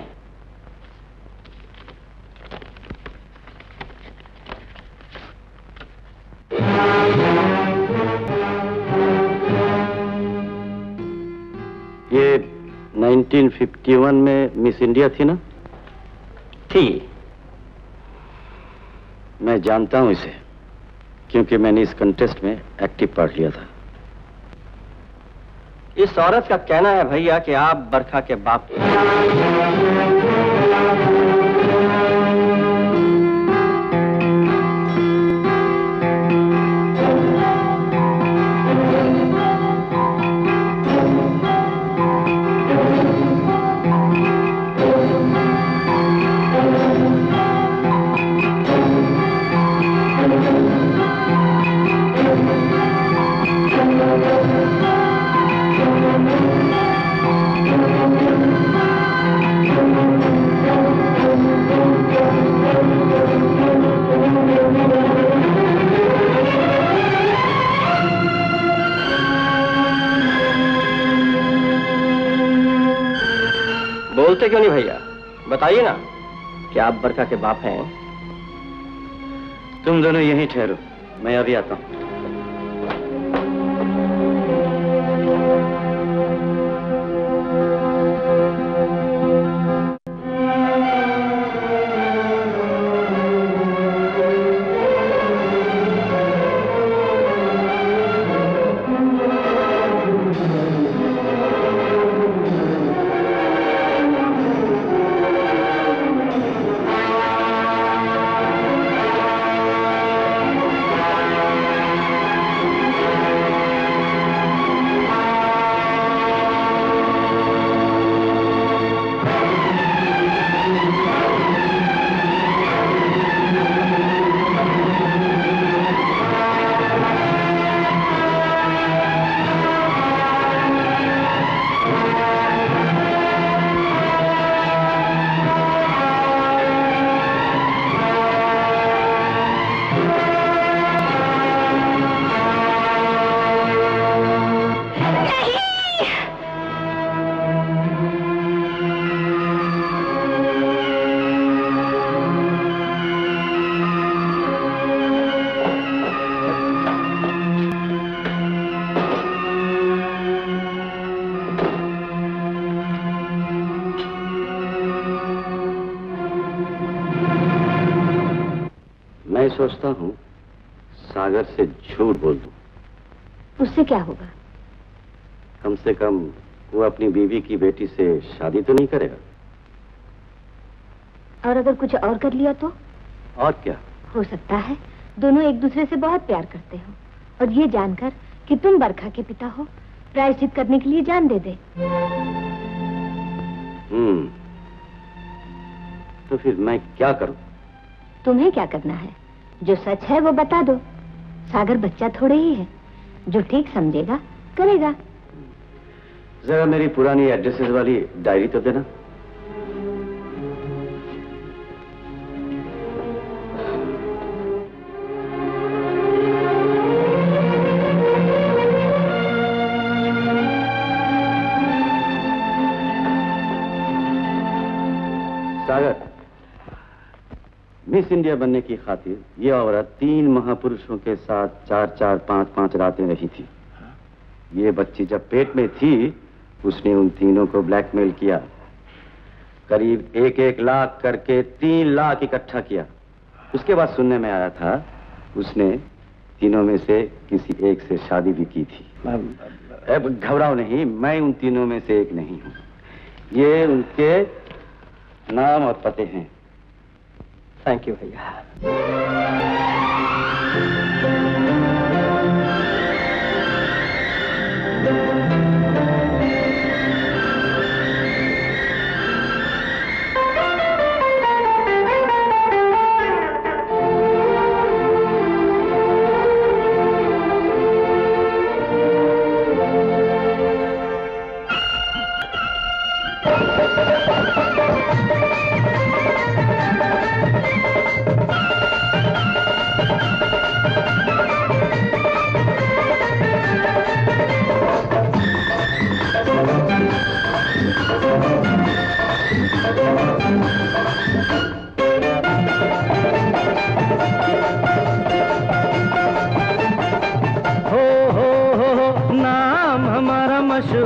ये 1951 में मिस इंडिया थी ना? थी। मैं जानता हूं इसे, क्योंकि मैंने इस कंटेस्ट में एक्टिव पार्ट लिया था। इस औरत का कहना है भैया कि आप बरखा के बाप। बोलते क्यों नहीं भैया? बताइए ना कि आप बरखा के बाप हैं। तुम दोनों यहीं ठहरो, मैं अभी आता हूं। सोचता हूं सागर से झूठ बोल दूं। उससे क्या होगा? कम से कम वो अपनी बीवी की बेटी से शादी तो नहीं करेगा। और अगर कुछ और कर लिया तो? और क्या हो सकता है? दोनों एक दूसरे से बहुत प्यार करते हो और ये जानकर कि तुम बरखा के पिता हो, प्रायश्चित करने के लिए जान दे दे। तो फिर मैं क्या करूं? तुम्हें क्या करना है? जो सच है वो बता दो। सागर बच्चा थोड़े ही है, जो ठीक समझेगा करेगा। जरा मेरी पुरानी एड्रेसेस वाली डायरी तो देना। सागर, मिस इंडिया बनने की खातिर ये औरत 3 महापुरुषों के साथ 4-4, 5-5 रातें रही थी। ये बच्ची जब पेट में थी उसने उन तीनों को ब्लैकमेल किया। करीब 1-1 लाख करके 3 लाख इकट्ठा किया। उसके बाद सुनने में आया था उसने तीनों में से किसी एक से शादी भी की थी। अब घबराओ नहीं, मैं उन तीनों में से एक नहीं हूँ। ये उनके नाम और पते हैं। थैंक यू भैया।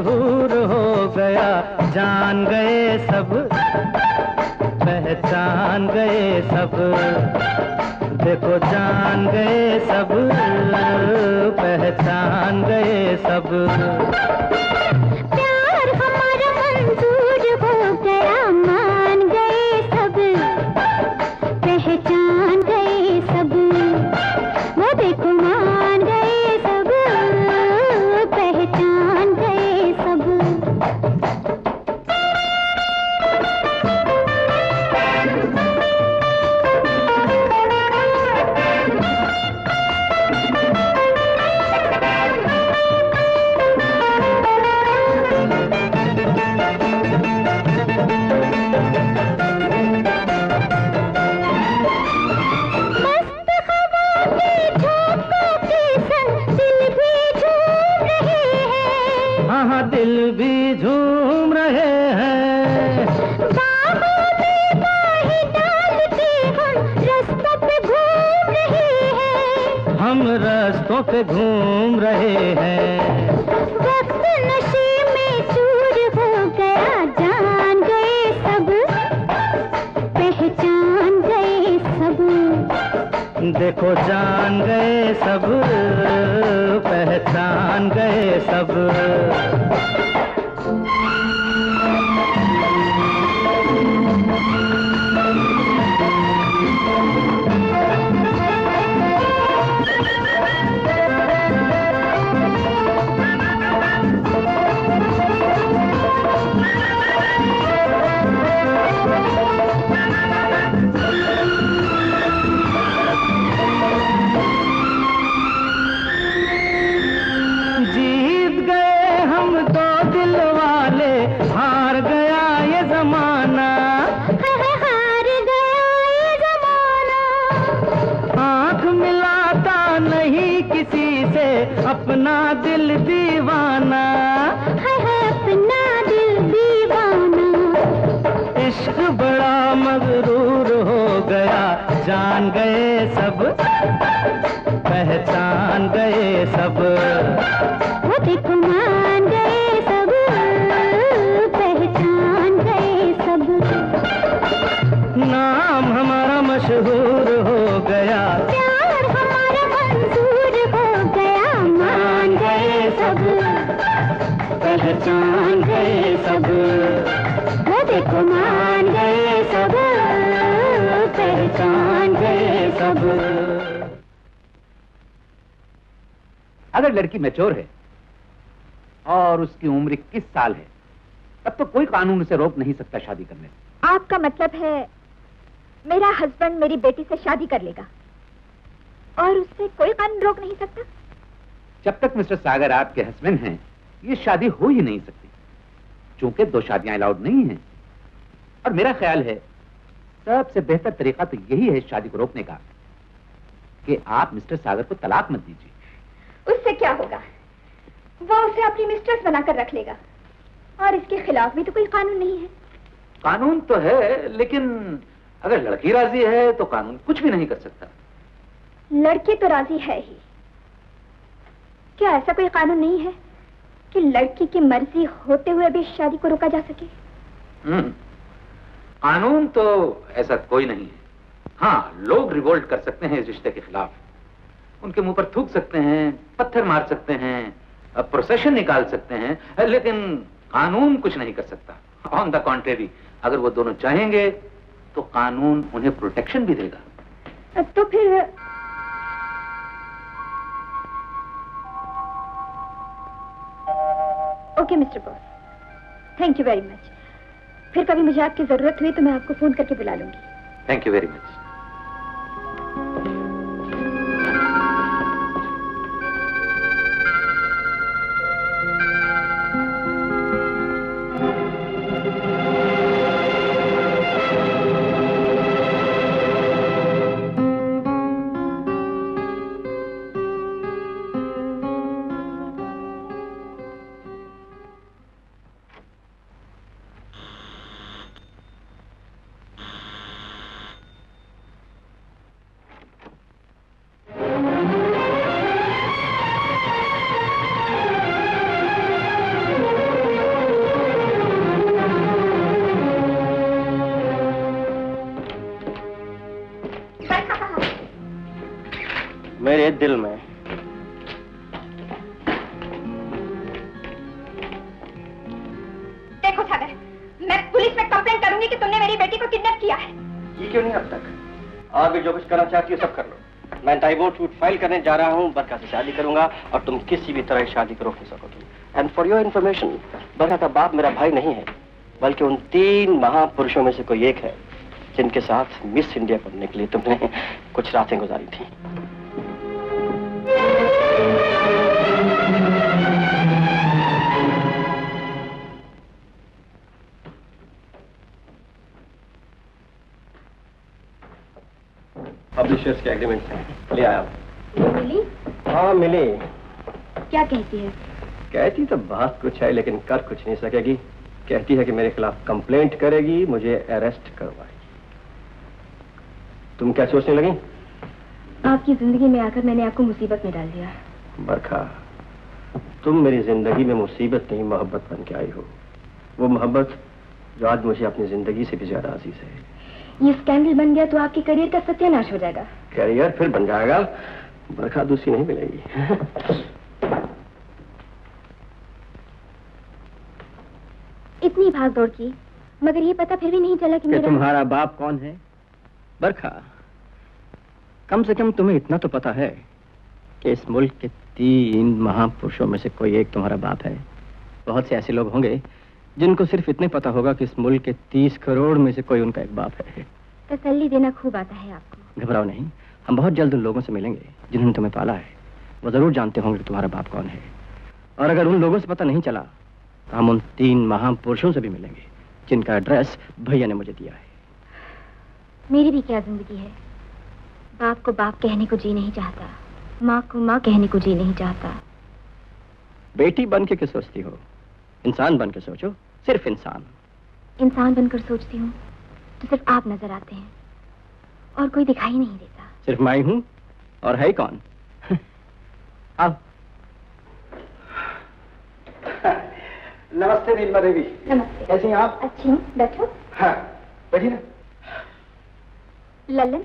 मशहूर हो गया, जान गए सब, पहचान गए सब, देखो जान गए सब, पहचान गए सब। प्यार हमारा मंजूर हो गया, मान गए सब, पहचान गए सब, वो देखो मान गए सब, पहचान गए सब। दिल भी झूम रहे हैं, बाहों में बाहें डालते हम रास्तों पे घूम रहे हैं, हम रास्तों पे घूम रहे हैं। वक्त नशे में चूर हो गया, जान गए सब, पहचान गए सब, देखो जान गए सब, पहचान गए सब। अपना दिल दीवाना है, अपना दिल दीवाना, इश्क बड़ा मगरूर हो गया, जान गए सब, पहचान गए सब, वो देखो मान गए सब, पहचान गए सब। नाम हमारा मशहूर हो गया, पहचान गए सब, वो देखो मान गए सब, पहचान गए सब। अगर लड़की मैच्योर है और उसकी उम्र 21 साल है, तब तो कोई कानून उसे रोक नहीं सकता शादी करने से। आपका मतलब है मेरा हस्बैंड मेरी बेटी से शादी कर लेगा और उससे कोई कानून रोक नहीं सकता? जब तक मिस्टर सागर आपके हस्बैंड हैं, ये शादी हो ही नहीं सकती, क्योंकि दो शादियां अलाउड नहीं हैं। और मेरा ख्याल है सबसे बेहतर तरीका तो यही है शादी को रोकने का कि आप मिस्टर सागर को तलाक मत दीजिए। उससे क्या होगा, वो उसे अपनी मिस्ट्रेस बनाकर रख लेगा, और इसके खिलाफ भी तो कोई कानून नहीं है। कानून तो है, लेकिन अगर लड़की राजी है तो कानून कुछ भी नहीं कर सकता। लड़की तो राजी है ही, क्या ऐसा कोई कानून नहीं है कि लड़की की मर्जी होते हुए भी शादी को रोका जा सके? कानून तो ऐसा कोई नहीं है। हाँ, लोग रिवोल्ट कर सकते हैं इस रिश्ते के खिलाफ, उनके मुंह पर थूक सकते हैं, पत्थर मार सकते हैं, प्रोसेशन निकाल सकते हैं, लेकिन कानून कुछ नहीं कर सकता। ऑन द कॉन्ट्रेरी, अगर वो दोनों चाहेंगे तो कानून उन्हें प्रोटेक्शन भी देगा। तो फिर okay mister boss, thank you very much. फिर कभी मुझे आपकी जरूरत हुई तो मैं आपको फोन करके बुला लूंगी। Thank you very much. दिल में। देखो सागर, मैं पुलिस में कंप्लेंट करूंगी कि तुमने मेरी बेटी को किडनैप किया है। ये क्यों नहीं अब तक? आगे जो कुछ करना चाहती हो सब कर लो। मैं डाइवोर्स सूट फाइल करने जा रहा हूँ, बरखा से शादी करूंगा और तुम किसी भी तरह शादी करो सको तुम। And for your information, Barkha का बाप मेरा भाई नहीं है, बल्कि उन 3 महापुरुषों में से कोई एक है जिनके साथ मिस इंडिया बनने के लिए तुमने कुछ रातें गुजारी थी। पब्लिशर्स के एग्रीमेंट हैं, ले आया। मिली? हाँ मिली। क्या कहती है? कहती तो बात कुछ है लेकिन कर कुछ नहीं सकेगी। कहती है कि मेरे खिलाफ कंप्लेंट करेगी, मुझे अरेस्ट करवाएगी। तुम क्या सोचने लगी? आपकी जिंदगी में आकर मैंने आपको मुसीबत में डाल दिया। बरखा, तुम मेरी जिंदगी में मुसीबत नहीं मोहब्बत बन के आई हो। वो मोहब्बत जो आज मुझे अपनी जिंदगी से भी ज्यादा अजीज है। ये स्कैंडल बन गया तो आपके करियर का सत्यानाश हो जाएगा। करियर फिर बन जाएगा बरखा, दूसरी नहीं मिलेगी। इतनी भाग दौड़ की मगर ये पता फिर भी नहीं चला कि मेरा तुम्हारा बाप कौन है। बरखा, कम से कम तुम्हें इतना तो पता है कि इस मुल्क के 3 महापुरुषों में से कोई एक तुम्हारा बाप है। बहुत से ऐसे लोग होंगे जिनको सिर्फ इतने पता होगा कि इस मुल्क के 30 करोड़ में से कोई उनका एक बाप है। तसल्ली देना खूब आता है आपको। घबराओ नहीं, हम बहुत जल्द उन लोगों से मिलेंगे जिन्होंने तुम्हें पाला है। वो जरूर जानते होंगे तुम्हारा बाप कौन है। और अगर उन लोगों से पता नहीं चला तो हम उन 3 महापुरुषों से भी मिलेंगे जिनका एड्रेस भैया ने मुझे दिया है। मेरी भी क्या जिंदगी है। बाप को बाप कहने को जी नहीं चाहता, माँ को माँ कहने को जी नहीं चाहता। बेटी बन के क्यों सोचती हो? इंसान बन के सोचो, सिर्फ इंसान। इंसान बनकर सोचती हूँ तो सिर्फ आप नजर आते हैं और कोई दिखाई नहीं देता। सिर्फ मैं हूँ और है कौन? आओ। नमस्ते नीलमा देवी। नमस्ते। कैसी हैं आप? अच्छी हूँ, बैठो। हाँ बैठिए ना। ललन,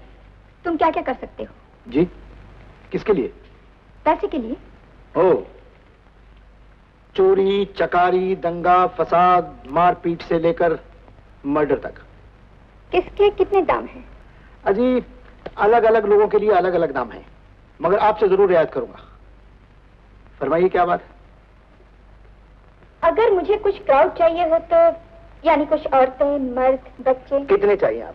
तुम क्या क्या कर सकते हो? जी, किसके लिए? पैसे के लिए। ओ, चोरी चकारी दंगा फसाद मारपीट से लेकर मर्डर तक। किसके कितने दाम हैं? अजी अलग अलग लोगों के लिए अलग अलग दाम हैं, मगर आपसे जरूर रियायत करूंगा। फरमाइए क्या बात है? अगर मुझे कुछ क्राउड चाहिए हो तो, यानी कुछ औरतें मर्द बच्चे। कितने चाहिए आप?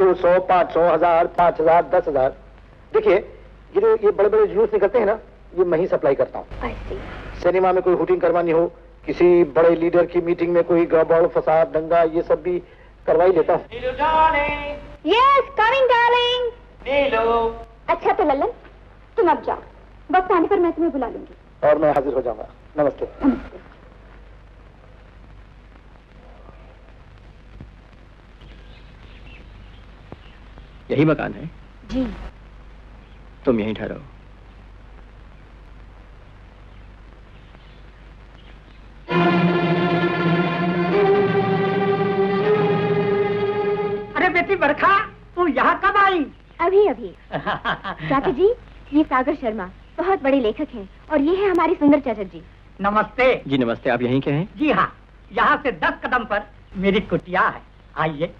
200, 500, 1000, 5000, 10000। देखिए ये बड़े बड़े जुलूस निकलते हैं ना, ये मैं ही सप्लाई करता हूँ। सिनेमा में कोई हुटिंग करवानी हो, किसी बड़े लीडर की मीटिंग में कोई गड़बड़ फसाद दंगा, ये सब भी करवा ही लेता हूँ। अच्छा तो ललन तुम अब जाओ, वक्त आने पर मैं तुम्हें बुला लूंगी और मैं हाजिर हो जाऊंगा। नमस्ते। यही मकान है जी? तुम यहीं ठहरो। अरे बेटी बरखा, तू यहाँ कब आई? अभी अभी। चाचा जी, ये सागर शर्मा बहुत बड़े लेखक हैं और ये है हमारी सुंदर चाचा जी। नमस्ते जी। नमस्ते। आप यहीं के हैं? जी हाँ, यहाँ से 10 कदम पर मेरी कुटिया है। आइए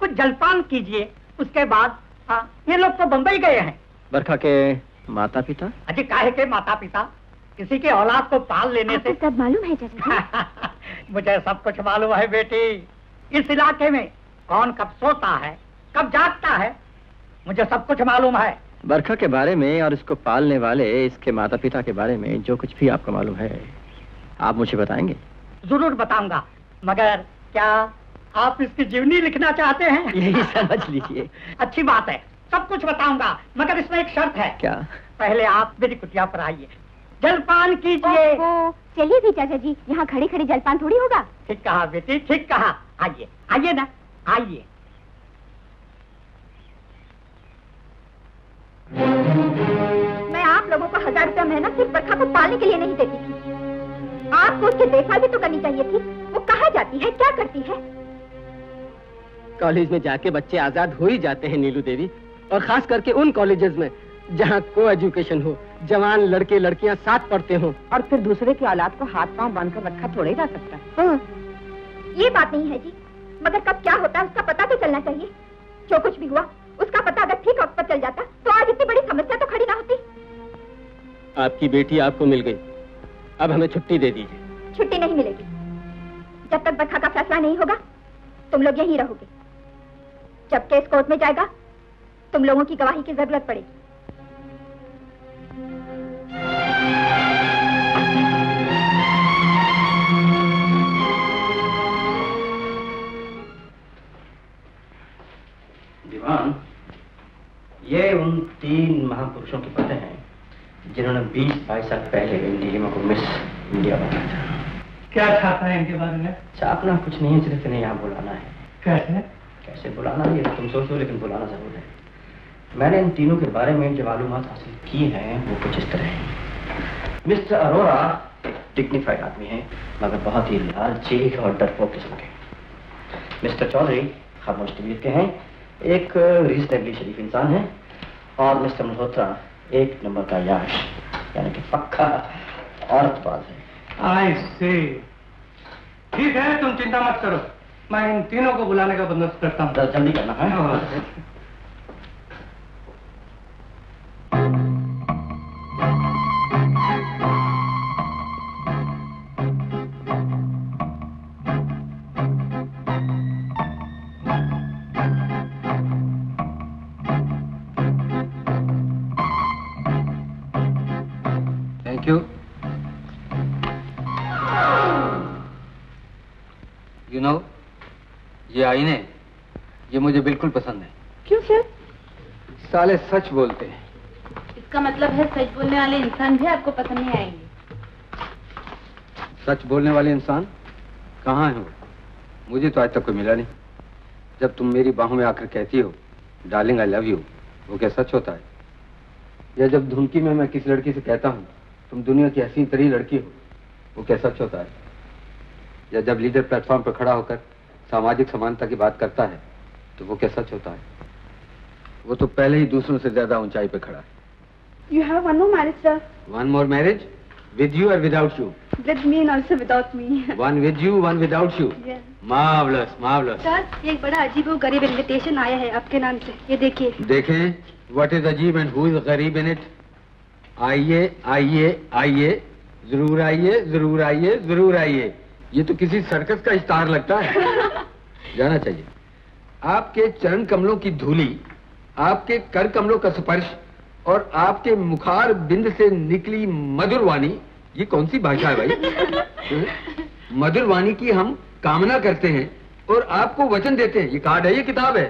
कुछ जलपान कीजिए, उसके बाद। हाँ, ये लोग तो बंबई गए हैं। बरखा के माता पिता? अजी काहे के माता पिता, किसी के औलाद को पाल लेने से सब मालूम है चाचा जी। मुझे सब कुछ मालूम है बेटी। इस इलाके में कौन कब सोता है कब जागता है, मुझे सब कुछ मालूम है। बरखा के बारे में और इसको पालने वाले इसके माता पिता के बारे में जो कुछ भी आपको मालूम है आप मुझे बताएंगे? जरूर बताऊंगा, मगर क्या आप इसकी जीवनी लिखना चाहते हैं? यही समझ लीजिए। अच्छी बात है, सब कुछ बताऊंगा, मगर इसमें एक शर्त है। क्या? पहले आप मेरी कुटिया पर आइए, जलपान कीजिए। चलिए भी चाचा जी, यहाँ खड़े खड़े जलपान थोड़ी होगा। ठीक कहा बेटी, ठीक कहा। आइए आइए ना, आइए। मैं आप लोगों को 1000 रुपया महीना सिर्फ बरखा को पालने के लिए नहीं देती थी। आपको उसकी देखभाल भी तो करनी चाहिए थी। वो कहाँ जाती है, क्या करती है? कॉलेज में जाके बच्चे आजाद हो ही जाते हैं नीलू देवी, और खास करके उन कॉलेजेस में जहाँ को एजुकेशन हो। जवान लड़के लड़कियां साथ पढ़ते हों। और फिर दूसरे की औलाद को हाथ पांव बांधकर रखा थोड़े जा सकता है। हाँ। ये बात नहीं है जी, मगर कब क्या होता है उसका पता तो चलना चाहिए। जो कुछ भी हुआ उसका पता अगर ठीक वक्त पर चल जाता तो आज इतनी बड़ी समस्या तो खड़ी ना होती। आपकी बेटी आपको मिल गई, अब हमें छुट्टी दे दीजिए। छुट्टी नहीं मिलेगी जब तक बरखा का फैसला नहीं होगा। तुम लोग यहीं रहोगे। जब केस कोर्ट में जाएगा तुम लोगों की गवाही की जरूरत पड़ेगी। दीवान, ये उन तीन महापुरुषों के पते हैं जिन्होंने 20-22 साल पहले नीलिमा को मिस इंडिया बनाया था। क्या छापा है इनके बारे में? छापना कुछ नहीं है, सिर्फ इन्हें यहाँ बुलाना है। कैसे कैसे बुलाना ये तुम सोचो, लेकिन बुलाना जरूर है। मैंने इन तीनों के बारे में जो मालूमात हासिल की हैं वो कुछ इस तरह हैं। मिस्टर अरोरा एक डिग्निफाइड आदमी हैं, मगर बहुत ही लालची और डरपोक किस्म के। मिस्टर चौधरी खामोश तबीयत के हैं, एक रीजनेबली शरीफ इंसान हैं। और मिस्टर मल्होत्रा एक नंबर का याश, यानी कि पक्का औरतबाज है। आई सी, ठीक है, तुम चिंता मत करो, मैं इन तीनों को बुलाने का बंदोबस्त करता हूँ। जल्दी करना है। Thank you. यू नो, ये आईने, ये मुझे बिल्कुल पसंद है। क्यों सर? साले सच बोलते हैं। इसका मतलब है सच बोलने वाले इंसान भी आपको पसंद नहीं आएंगे। सच बोलने वाले इंसान कहाँ है? मुझे तो आज तक कोई मिला नहीं। जब तुम मेरी बाहों में आकर कहती हो डार्लिंग आई लव यू, वो क्या सच होता है? या जब धुमकी में मैं किसी लड़की से कहता हूँ तुम दुनिया की हसीन तरीन लड़की हो, वो क्या सच होता है? या जब लीडर प्लेटफॉर्म पर खड़ा होकर सामाजिक समानता की बात करता है तो वो क्या सच होता है? वो तो पहले ही दूसरों से ज्यादा ऊंचाई पे खड़ा है। You have one more marriage, sir. One more marriage? With you or without you? With me and also without me. One with you, one without you. Yes. Marvelous, marvelous. Sir, एक बड़ा अजीब और गरीब invitation आया है आपके नाम से, ये देखिए। देखें, what is अजीब and who is गरीब in it? आइए आइए आइए, जरूर आइए जरूर आइए जरूर आइए। ये तो किसी सर्कस का इश्तार लगता है। जाना चाहिए। आपके चरण कमलों की धूली, आपके कर कमलों का स्पर्श और आपके मुखार बिंद से निकली मधुर वाणी, ये कौन सी भाषा है भाई? मधुर वाणी की हम कामना करते हैं और आपको वचन देते हैं। ये कार्ड है, ये किताब है।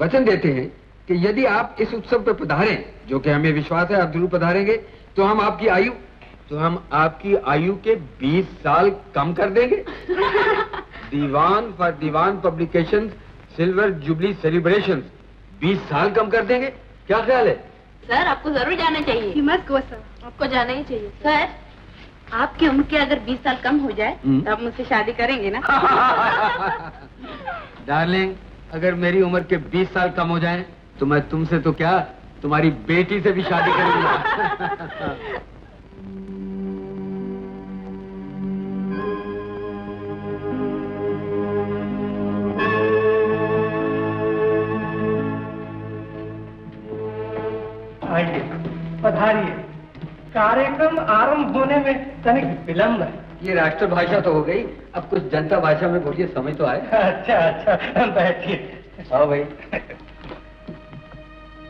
वचन देते हैं कि यदि आप इस उत्सव पर पधारें, जो कि हमें विश्वास है आप जरूर पधारेंगे, तो हम आपकी आयु के 20 साल कम कर देंगे। Diwan for Diwan publications silver jubilee celebrations 20 साल कम कर देंगे। क्या ख्याल है? सर, आपको जरूर जाना चाहिए। हिम्मत को सर, आपको जाना ही चाहिए। सर, आपकी उम्र के अगर 20 साल कम हो जाए तो आप मुझसे शादी करेंगे ना? डार्लिंग, अगर मेरी उम्र के 20 साल कम हो जाए तो मैं तुमसे तो क्या, तुम्हारी बेटी से भी शादी करूंगा। आइए, पधारिए। कार्यक्रम आरंभ होने में तनिक विलम्ब है। ये राष्ट्रभाषा तो हो गई, अब कुछ जनता भाषा में बोलिए, समझ तो आए। अच्छा अच्छा, बैठिए। आओ भाई।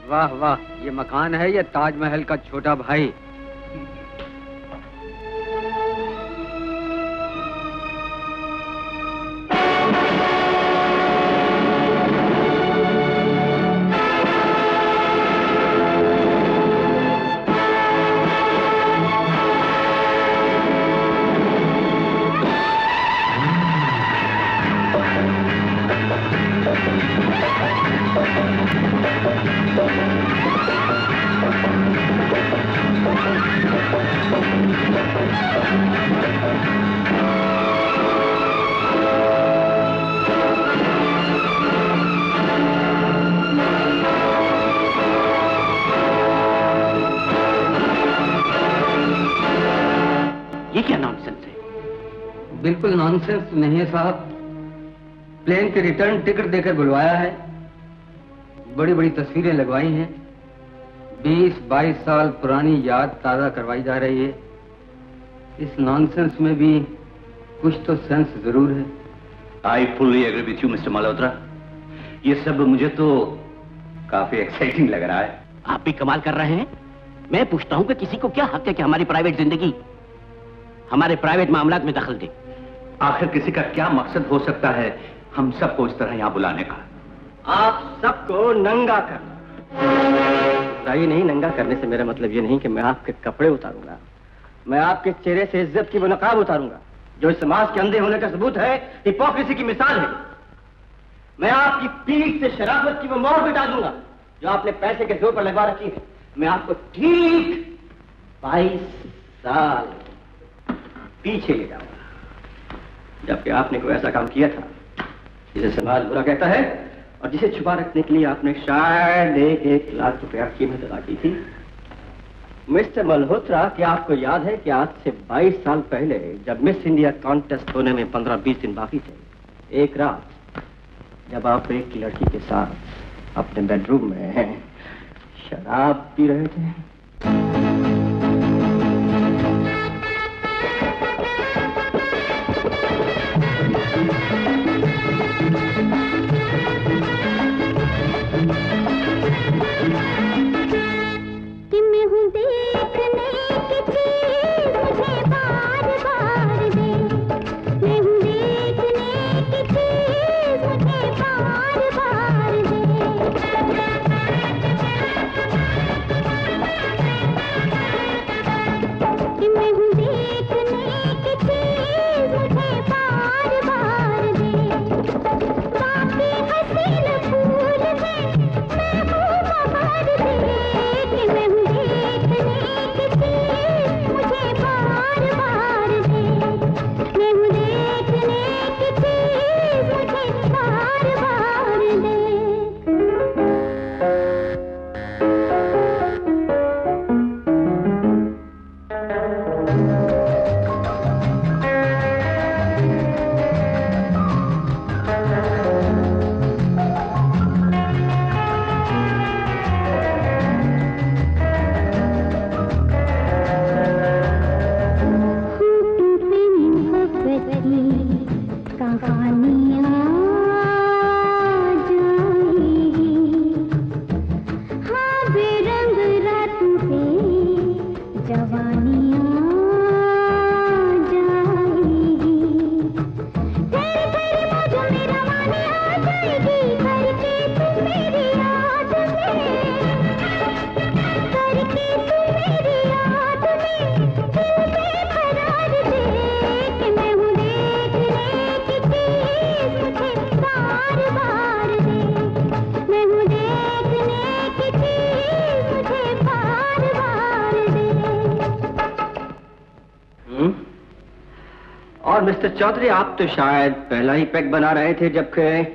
वाह वाह, ये मकान है या ताजमहल का छोटा भाई। नॉनसेंस है। बिल्कुल नॉनसेंस नहीं है साहब, प्लेन के रिटर्न टिकट देकर बुलवाया है, बड़ी बड़ी तस्वीरें लगवाई हैं, 20-22 साल पुरानी याद ताज़ा करवाई जा रही है। इस नॉनसेंस में भी कुछ तो सेंस जरूर है। I fully agree with you mister Malhotra. ये सब मुझे तो काफी एक्साइटिंग लग रहा है। आप भी कमाल कर रहे हैं। मैं पूछता हूं कि किसी को क्या हक है कि हमारी प्राइवेट जिंदगी, हमारे प्राइवेट मामलात में दखल दे। आखिर किसी का क्या मकसद हो सकता है हम सबको इस तरह यहाँ बुलाने का? आप सबको नंगा करना। नहीं, नंगा करने से मेरा मतलब ये नहीं कि मैं आपके कपड़े उतारूंगा, मैं आपके चेहरे से इज्जत की नकाब उतारूंगा, जो इस समाज के अंधे होने का सबूत है, हिपोक्रेसी की मिसाल है। मैं आपकी पीठ से शराफत की वो मोहर बिठा दूंगा जो आपने पैसे के जोर पर लगवा रखी है। मैं आपको ठीक 22 साल पीछे ले जाऊंगा, जबकि आपने कोई ऐसा काम किया था जिसे समाज बुरा कहता है और जिसे छुपा रखने के लिए आपने शायद 1-1 लाख रुपया की मदद की थी। मिस्टर मल्होत्रा, क्या आपको याद है कि आज से 22 साल पहले जब मिस इंडिया कॉन्टेस्ट होने में 15-20 दिन बाकी थे, एक रात जब आप एक लड़की के साथ अपने बेडरूम में शराब पी रहे थे? मिस्टर चौधरी, आप तो शायद पहला ही पैक बना रहे थे, जबकि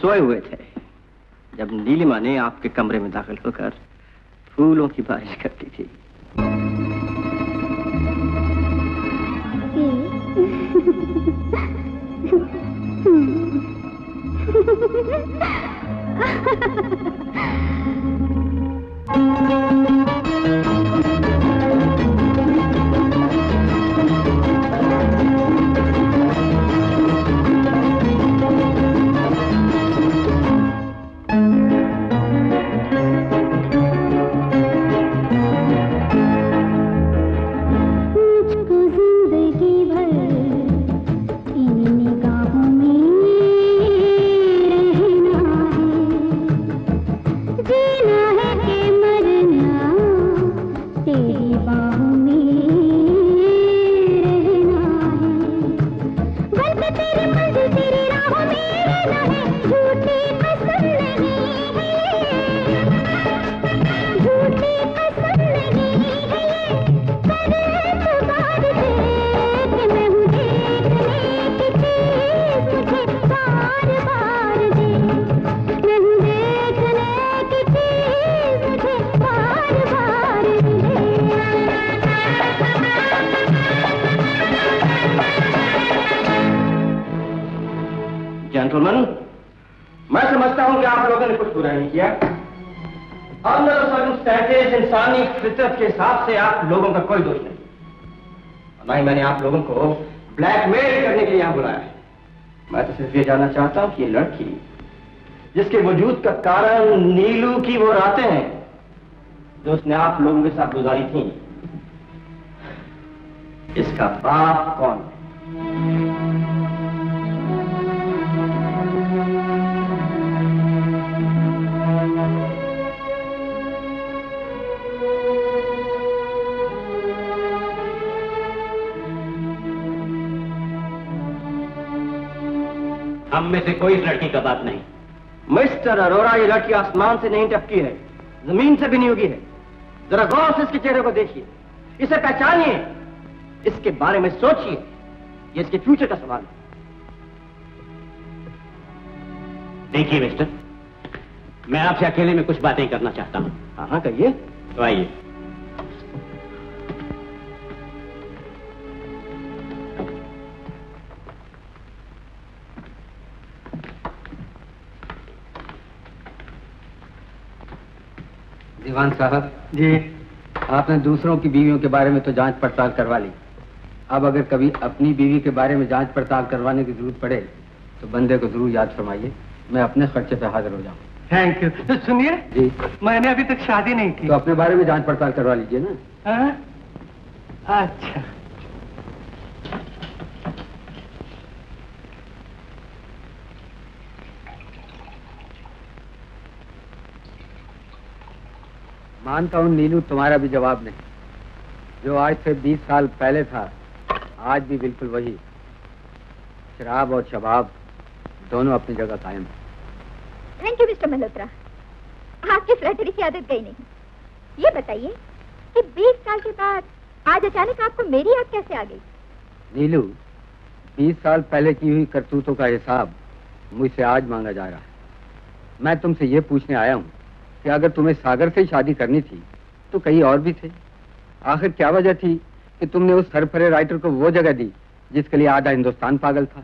सोए हुए थे जब नीलिमा ने आपके कमरे में दाखिल होकर फूलों की बारिश कर दी थी। के हिसाब से आप लोगों का कोई दोष नहीं। नहीं, मैंने आप लोगों को ब्लैकमेल करने के लिए यहां बुलाया है। मैं तो सिर्फ ये जानना चाहता हूं कि ये लड़की जिसके वजूद का कारण नीलू की वो रातें हैं जो उसने आप लोगों के साथ गुजारी थी, इसका बाप कौन है? हम में से कोई इस लड़की का बात नहीं। मिस्टर अरोरा, ये लड़की आसमान से नहीं टपकी है, जमीन से भी नहीं उगी है। जरा गौर से इसके चेहरे को देखिए, इसे पहचानिए, इसके बारे में सोचिए। ये इसके फ्यूचर का सवाल है। देखिए मिस्टर, मैं आपसे अकेले में कुछ बातें करना चाहता हूं। हाँ, कहिए। तो आइए। साहब जी, आपने दूसरों की बीवियों के बारे में तो जांच पड़ताल करवा ली, अब अगर कभी अपनी बीवी के बारे में जांच पड़ताल करवाने की जरूरत पड़े तो बंदे को जरूर याद फरमाइए, मैं अपने खर्चे पे हाजिर हो जाऊँ। Thank you. तो सुनिए जी, मैंने अभी तक शादी नहीं की, तो अपने बारे में जांच पड़ताल करवा लीजिए ना। अच्छा, मानता हूँ नीलू तुम्हारा भी जवाब नहीं, जो आज से 20 साल पहले था आज भी बिल्कुल वही। शराब और शबाब दोनों अपनी जगह कायम है। थैंक यू मिस्टर मल्होत्रा, आपकी फ्लैटरी की आदत गई नहीं। ये बताइए कि 20 साल के बाद आज अचानक आपको मेरी याद कैसे आ गई? नीलू, 20 साल पहले की हुई करतूतों का हिसाब मुझसे आज मांगा जा रहा है। मैं तुमसे ये पूछने आया हूँ कि अगर तुम्हें सागर से ही शादी करनी थी तो कहीं और भी थे, आखिर क्या वजह थी कि तुमने उस हरफरे राइटर को वो जगह दी जिसके लिए आधा हिंदुस्तान पागल था?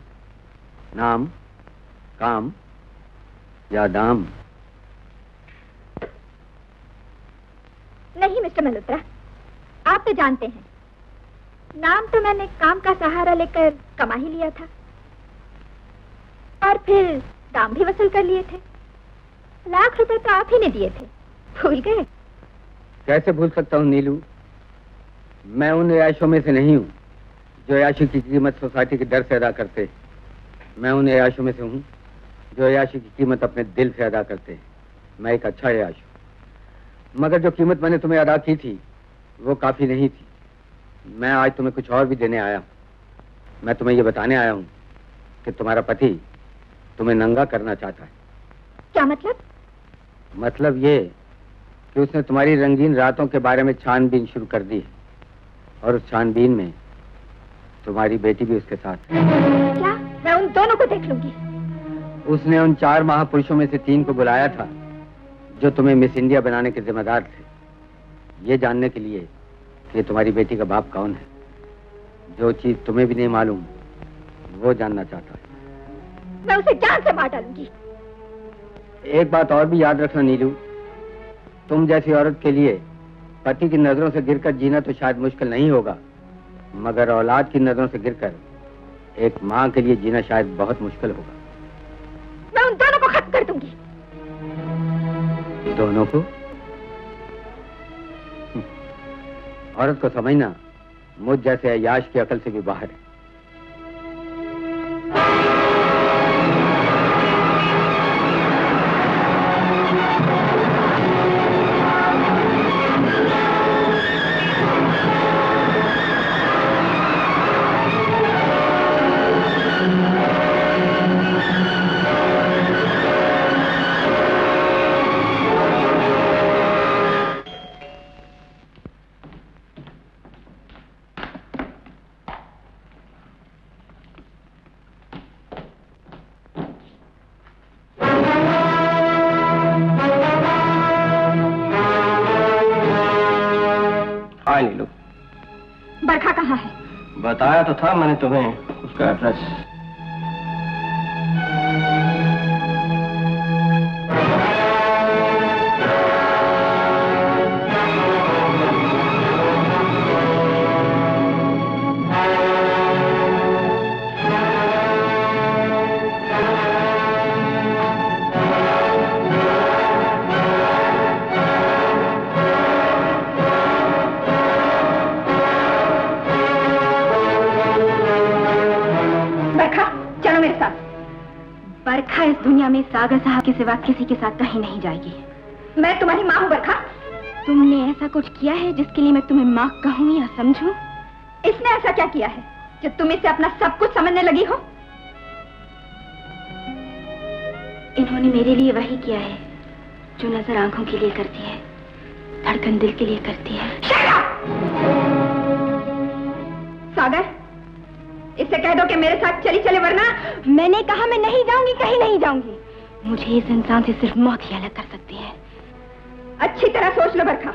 नाम, काम या दाम? नहीं मिस्टर मल्होत्रा, आप तो जानते हैं, नाम तो मैंने काम का सहारा लेकर कमा ही लिया था और फिर दाम भी वसूल कर लिए थे। लाख रुपए तो आप ही ने दिए थे, भूल गए? कैसे भूल सकता हूँ नीलू, मैं उन ऐशों में से नहीं हूँ जो ऐशों की कीमत सोसाइटी के डर से अदा करते। मैं उन ऐशों में से हूँ जो ऐशों की कीमत अपने दिल से अदा करते। मैं एक अच्छा ऐश हूँ, मगर जो कीमत मैंने तुम्हें अदा की थी वो काफ़ी नहीं थी। मैं आज तुम्हें कुछ और भी देने आया हूँ। मैं तुम्हें ये बताने आया हूँ कि तुम्हारा पति तुम्हें नंगा करना चाहता है। क्या मतलब? मतलब ये कि उसने तुम्हारी रंगीन रातों के बारे में छानबीन शुरू कर दी है और उस छानबीन में तुम्हारी बेटी भी उसके साथ है। क्या? मैं उन दोनों को देख लूंगी। उसने उन 4 महापुरुषों में से 3 को बुलाया था जो तुम्हें मिस इंडिया बनाने के जिम्मेदार थे, ये जानने के लिए कि तुम्हारी बेटी का बाप कौन है। जो चीज तुम्हें भी नहीं मालूम वो जानना चाहता है। मैं उसे जान से मार डालूंगी। एक बात और भी याद रखना नीलू, तुम जैसी औरत के लिए पति की नजरों से गिरकर जीना तो शायद मुश्किल नहीं होगा, मगर औलाद की नजरों से गिरकर एक माँ के लिए जीना शायद बहुत मुश्किल होगा। मैं उन दोनों को खत्म कर दूंगी। दोनों को? औरत को समझना मुझ जैसे अय्याश की अकल से भी बाहर है। बताया तो था मैंने तुम्हें उसका एड्रेस। सागर साहब के सिवा किसी के साथ कहीं नहीं जाएगी। मैं तुम्हारी माँ हूँ बरखा। तुमने ऐसा कुछ किया है जिसके लिए मैं तुम्हें माँ कहूँ या समझूँ? इसने ऐसा क्या किया है कि तुम इसे अपना सब कुछ समझने लगी हो? इन्होंने मेरे लिए वही किया है जो नजर आंखों के लिए करती है, धड़कन दिल के लिए करती है। सागर, इससे कह दो कि मेरे साथ चली चले, वरना। मैंने कहा मैं नहीं जाऊंगी, कहीं नहीं जाऊंगी। मुझे इस इंसान से सिर्फ मौत ही अलग कर सकती है। अच्छी तरह सोच लो बरखा,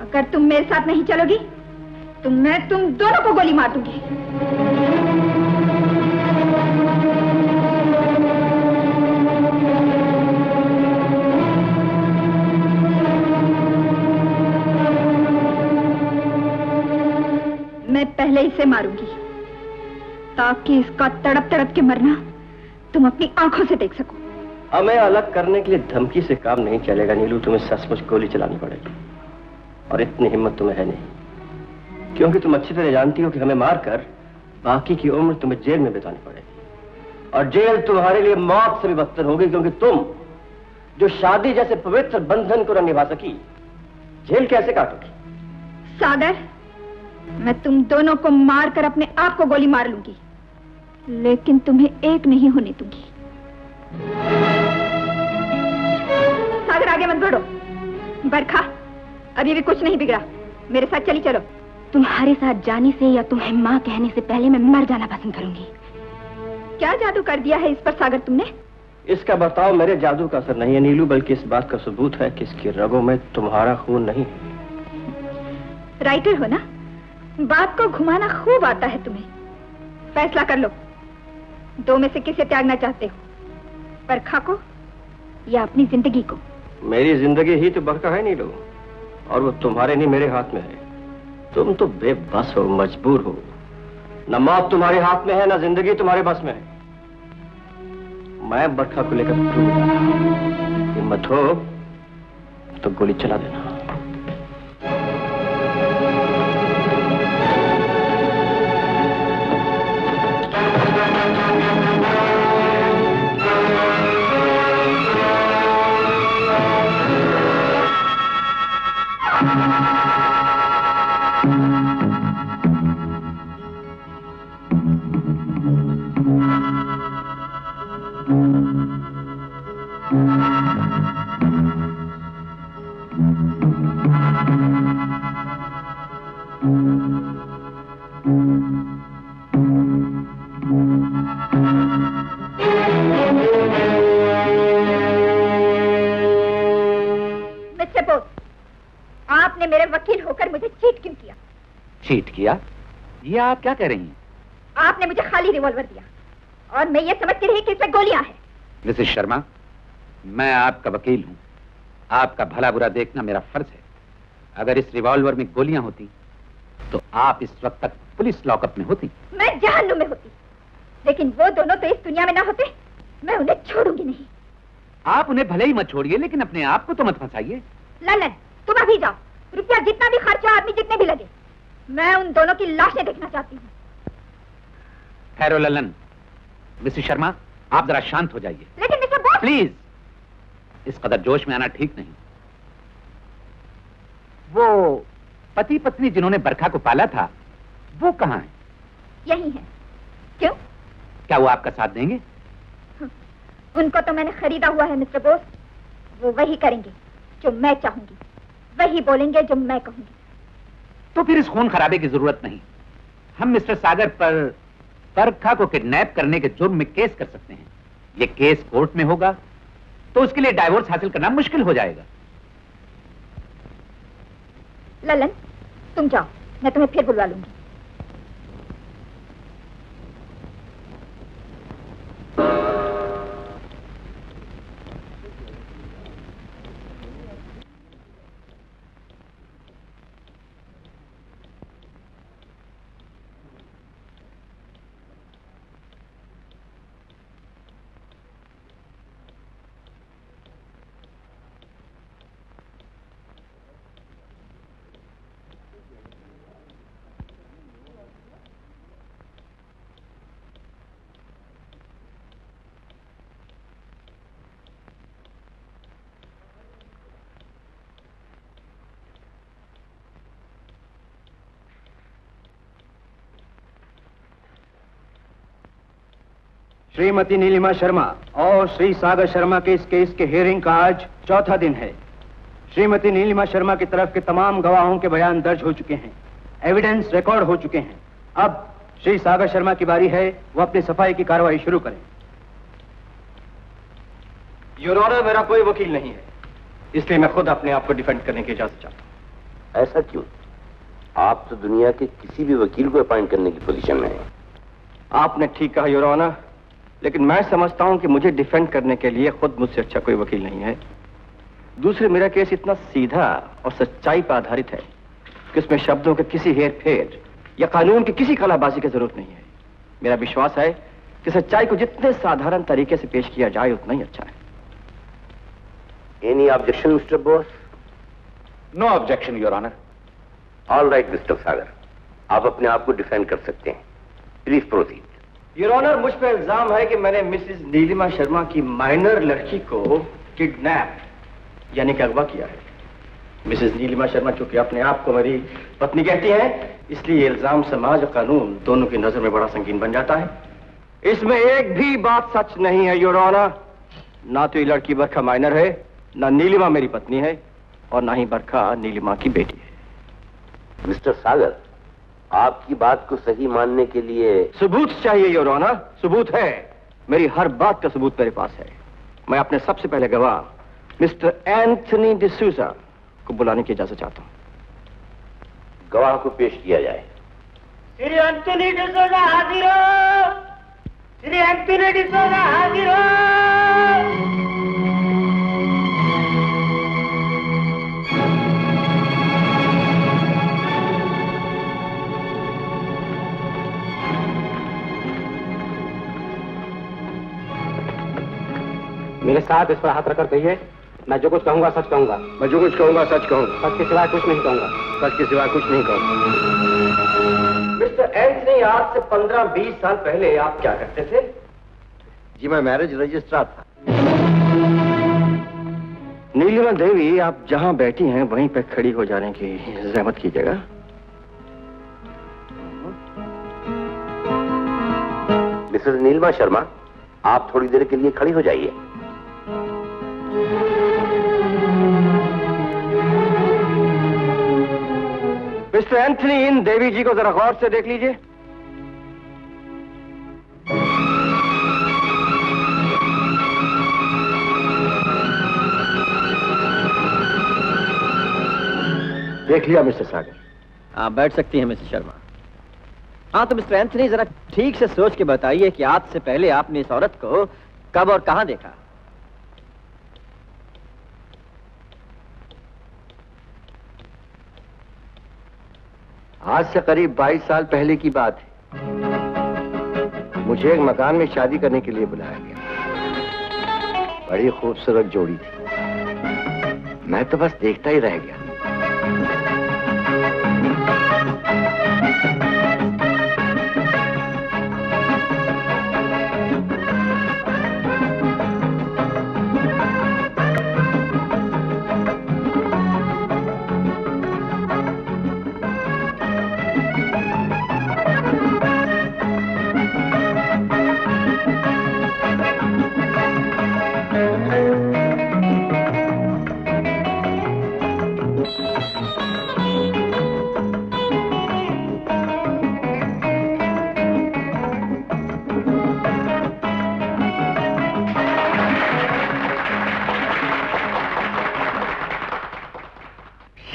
अगर तुम मेरे साथ नहीं चलोगी तो मैं तुम दोनों को गोली मार दूंगी। मैं पहले इसे मारूंगी ताकि इसका तड़प तड़प के मरना तुम अपनी आंखों से देख सको। हमें अलग करने के लिए धमकी से काम नहीं चलेगा नीलू, तुम्हें सचमुच गोली चलानी पड़ेगी। और इतनी हिम्मत तुम्हें है नहीं, क्योंकि तुम अच्छी तरह जानती हो कि हमें मारकर बाकी की उम्र तुम्हें जेल में बितानी पड़ेगी। और जेल तुम्हारे लिए मौत से भी बदतर होगी, क्योंकि तुम जो शादी जैसे पवित्र बंधन को न निभा सकी, जेल कैसे काटोगी? सागर, मैं तुम दोनों को मारकर अपने आप को गोली मार लूंगी, लेकिन तुम्हें एक नहीं होने दूंगी। सागर, आगे मत बढ़ो। बरखा, अभी भी कुछ नहीं बिगड़ा, मेरे साथ चली चलो। तुम्हारे साथ जाने से या तुम्हें माँ कहने से पहले मैं मर जाना पसंद करूंगी। क्या जादू कर दिया है इस पर सागर तुमने? इसका बर्ताव मेरे जादू का असर नहीं है नीलू, बल्कि इस बात का सबूत है कि इसकी रगों में तुम्हारा खून नहीं है। राइटर हो ना, बात को घुमाना खूब आता है तुम्हें। फैसला कर लो, दो में से किसे त्यागना चाहते हो, बरखा को या अपनी जिंदगी को? मेरी जिंदगी ही तो बरखा है नीलू, और वो तुम्हारे नहीं मेरे हाथ में है। तुम तो बेबस हो, मजबूर हो। न मौत तुम्हारे हाथ में है, न जिंदगी तुम्हारे बस में है। मैं बरखा को लेकर हिम्मत हो तो गोली चला देना। आप क्या कह रही हैं? आपने मुझे खाली रिवॉल्वर दिया, और मैं ये समझती रही कि इसमें गोलियां हैं। मिसेस शर्मा, मैं आपका वकील हूँ, आपका भला बुरा देखना मेरा फर्ज है। अगर इस रिवॉल्वर में गोलियां होती तो आप इस वक्त तक पुलिस लॉकअप में होती, मैं जहन्नुम में होती। लेकिन वो दोनों तो इस दुनिया में ना होते, मैं उन्हें छोड़ूंगी नहीं। आप उन्हें भले ही मत छोड़िए, लेकिन अपने आप को तो मत फंसाइए। ललन, तुम अभी जाओ, रुपया जितना भी खर्चा, आदमी जितने भी लगे, मैं उन दोनों की लाशें देखना चाहती हूँ। खैरो ललन, मिसेस शर्मा आप जरा शांत हो जाइए। लेकिन मिस्टर बॉस, प्लीज इस कदर जोश में आना ठीक नहीं। वो पति पत्नी जिन्होंने बरखा को पाला था वो कहाँ है? यही है। क्यों, क्या वो आपका साथ देंगे? उनको तो मैंने खरीदा हुआ है मिस्टर बोस, वो वही करेंगे जो मैं चाहूंगी, वही बोलेंगे जो मैं कहूंगी। तो फिर इस खून खराबे की जरूरत नहीं। हम मिस्टर सागर पर बरखा को किडनैप करने के जुर्म में केस कर सकते हैं। ये केस कोर्ट में होगा तो उसके लिए डाइवोर्स हासिल करना मुश्किल हो जाएगा। ललन तुम जाओ, मैं तुम्हें फिर बुलवा लूंगी। श्रीमती नीलिमा शर्मा और श्री सागर शर्मा के इस केस के हियरिंग का आज चौथा दिन है। श्रीमती नीलिमा शर्मा की तरफ के तमाम गवाहों के बयान दर्ज हो चुके हैं, एविडेंस रिकॉर्ड हो चुके हैं। अब श्री सागर शर्मा की बारी है, वो अपनी सफाई की कार्रवाई शुरू करें। योर ऑनर, मेरा कोई वकील नहीं है, इसलिए मैं खुद अपने आप को डिफेंड करने की इजाजत चाहता हूँ। ऐसा क्यों? आप तो दुनिया के किसी भी वकील को अपॉइंट करने की पोजीशन में है। आपने ठीक कहा योर ऑनर, लेकिन मैं समझता हूं कि मुझे डिफेंड करने के लिए खुद मुझसे अच्छा कोई वकील नहीं है। दूसरे, मेरा केस इतना सीधा और सच्चाई पर आधारित है कि उसमें शब्दों के किसी हेर फेर या कानून की किसी कलाबाजी की जरूरत नहीं है। मेरा विश्वास है कि सच्चाई को जितने साधारण तरीके से पेश किया जाए उतना ही अच्छा है। Any objection mister Bose? No objection your honour. All right mister Sagar, आप अपने आप को डिफेंड कर सकते हैं, प्लीज प्रोसीड। योर ऑनर, मुझ पर इल्जाम है कि मैंने मिसेस नीलिमा शर्मा की माइनर लड़की को किडनैप यानी कि अगवा किया है। मिसेस नीलिमा शर्मा चूंकि अपने आप को मेरी पत्नी कहती हैं, इसलिए इल्जाम समाज और कानून दोनों की नजर में बड़ा संगीन बन जाता है। इसमें एक भी बात सच नहीं है योर ऑनर। ना तो ये लड़की बरखा माइनर है, ना नीलिमा मेरी पत्नी है, और ना ही बरखा नीलिमा की बेटी है। मिस्टर सागर, आपकी बात को सही मानने के लिए सबूत चाहिए योर ऑनर। सबूत है, मेरी हर बात का सबूत मेरे पास है। मैं अपने सबसे पहले गवाह मिस्टर एंथनी डिसूजा को बुलाने की इजाजत चाहता हूं। गवाह को पेश किया जाए। श्री एंथनी डिसूजा हाजिर हो। श्री एंथनी डिसूजा हाजिर हो। मेरे साथ इस पर हाथ रखकर कहिए, मैं जो कुछ कहूंगा सच कहूंगा। मैं जो कुछ कहूंगा सच कहूंगा। सच के सिवाय कुछ नहीं कहूंगा। सच के सिवाय कुछ नहीं कहूंगा। मिस्टर एंथनी, आज से 15-20 साल पहले आप क्या करते थे? जी, मैं मैरिज रजिस्ट्रार था। नीलिमा देवी, आप जहां बैठी हैं वहीं पर खड़ी हो जाने की जहमत कीजिएगा। मिसेस नीलिमा शर्मा, आप थोड़ी देर के लिए खड़ी हो जाइए। मिस्टर एंथनी, इन देवी जी को जरा गौर से देख लीजिए। देख लिया मिस्टर सागर? आप बैठ सकती हैं मिसेस शर्मा। हाँ तो मिस्टर एंथनी जरा ठीक से सोच के बताइए कि आज से पहले आपने इस औरत को कब और कहाँ देखा? आज से करीब 22 साल पहले की बात है। मुझे एक मकान में शादी करने के लिए बुलाया गया। बड़ी खूबसूरत जोड़ी थी, मैं तो बस देखता ही रह गया।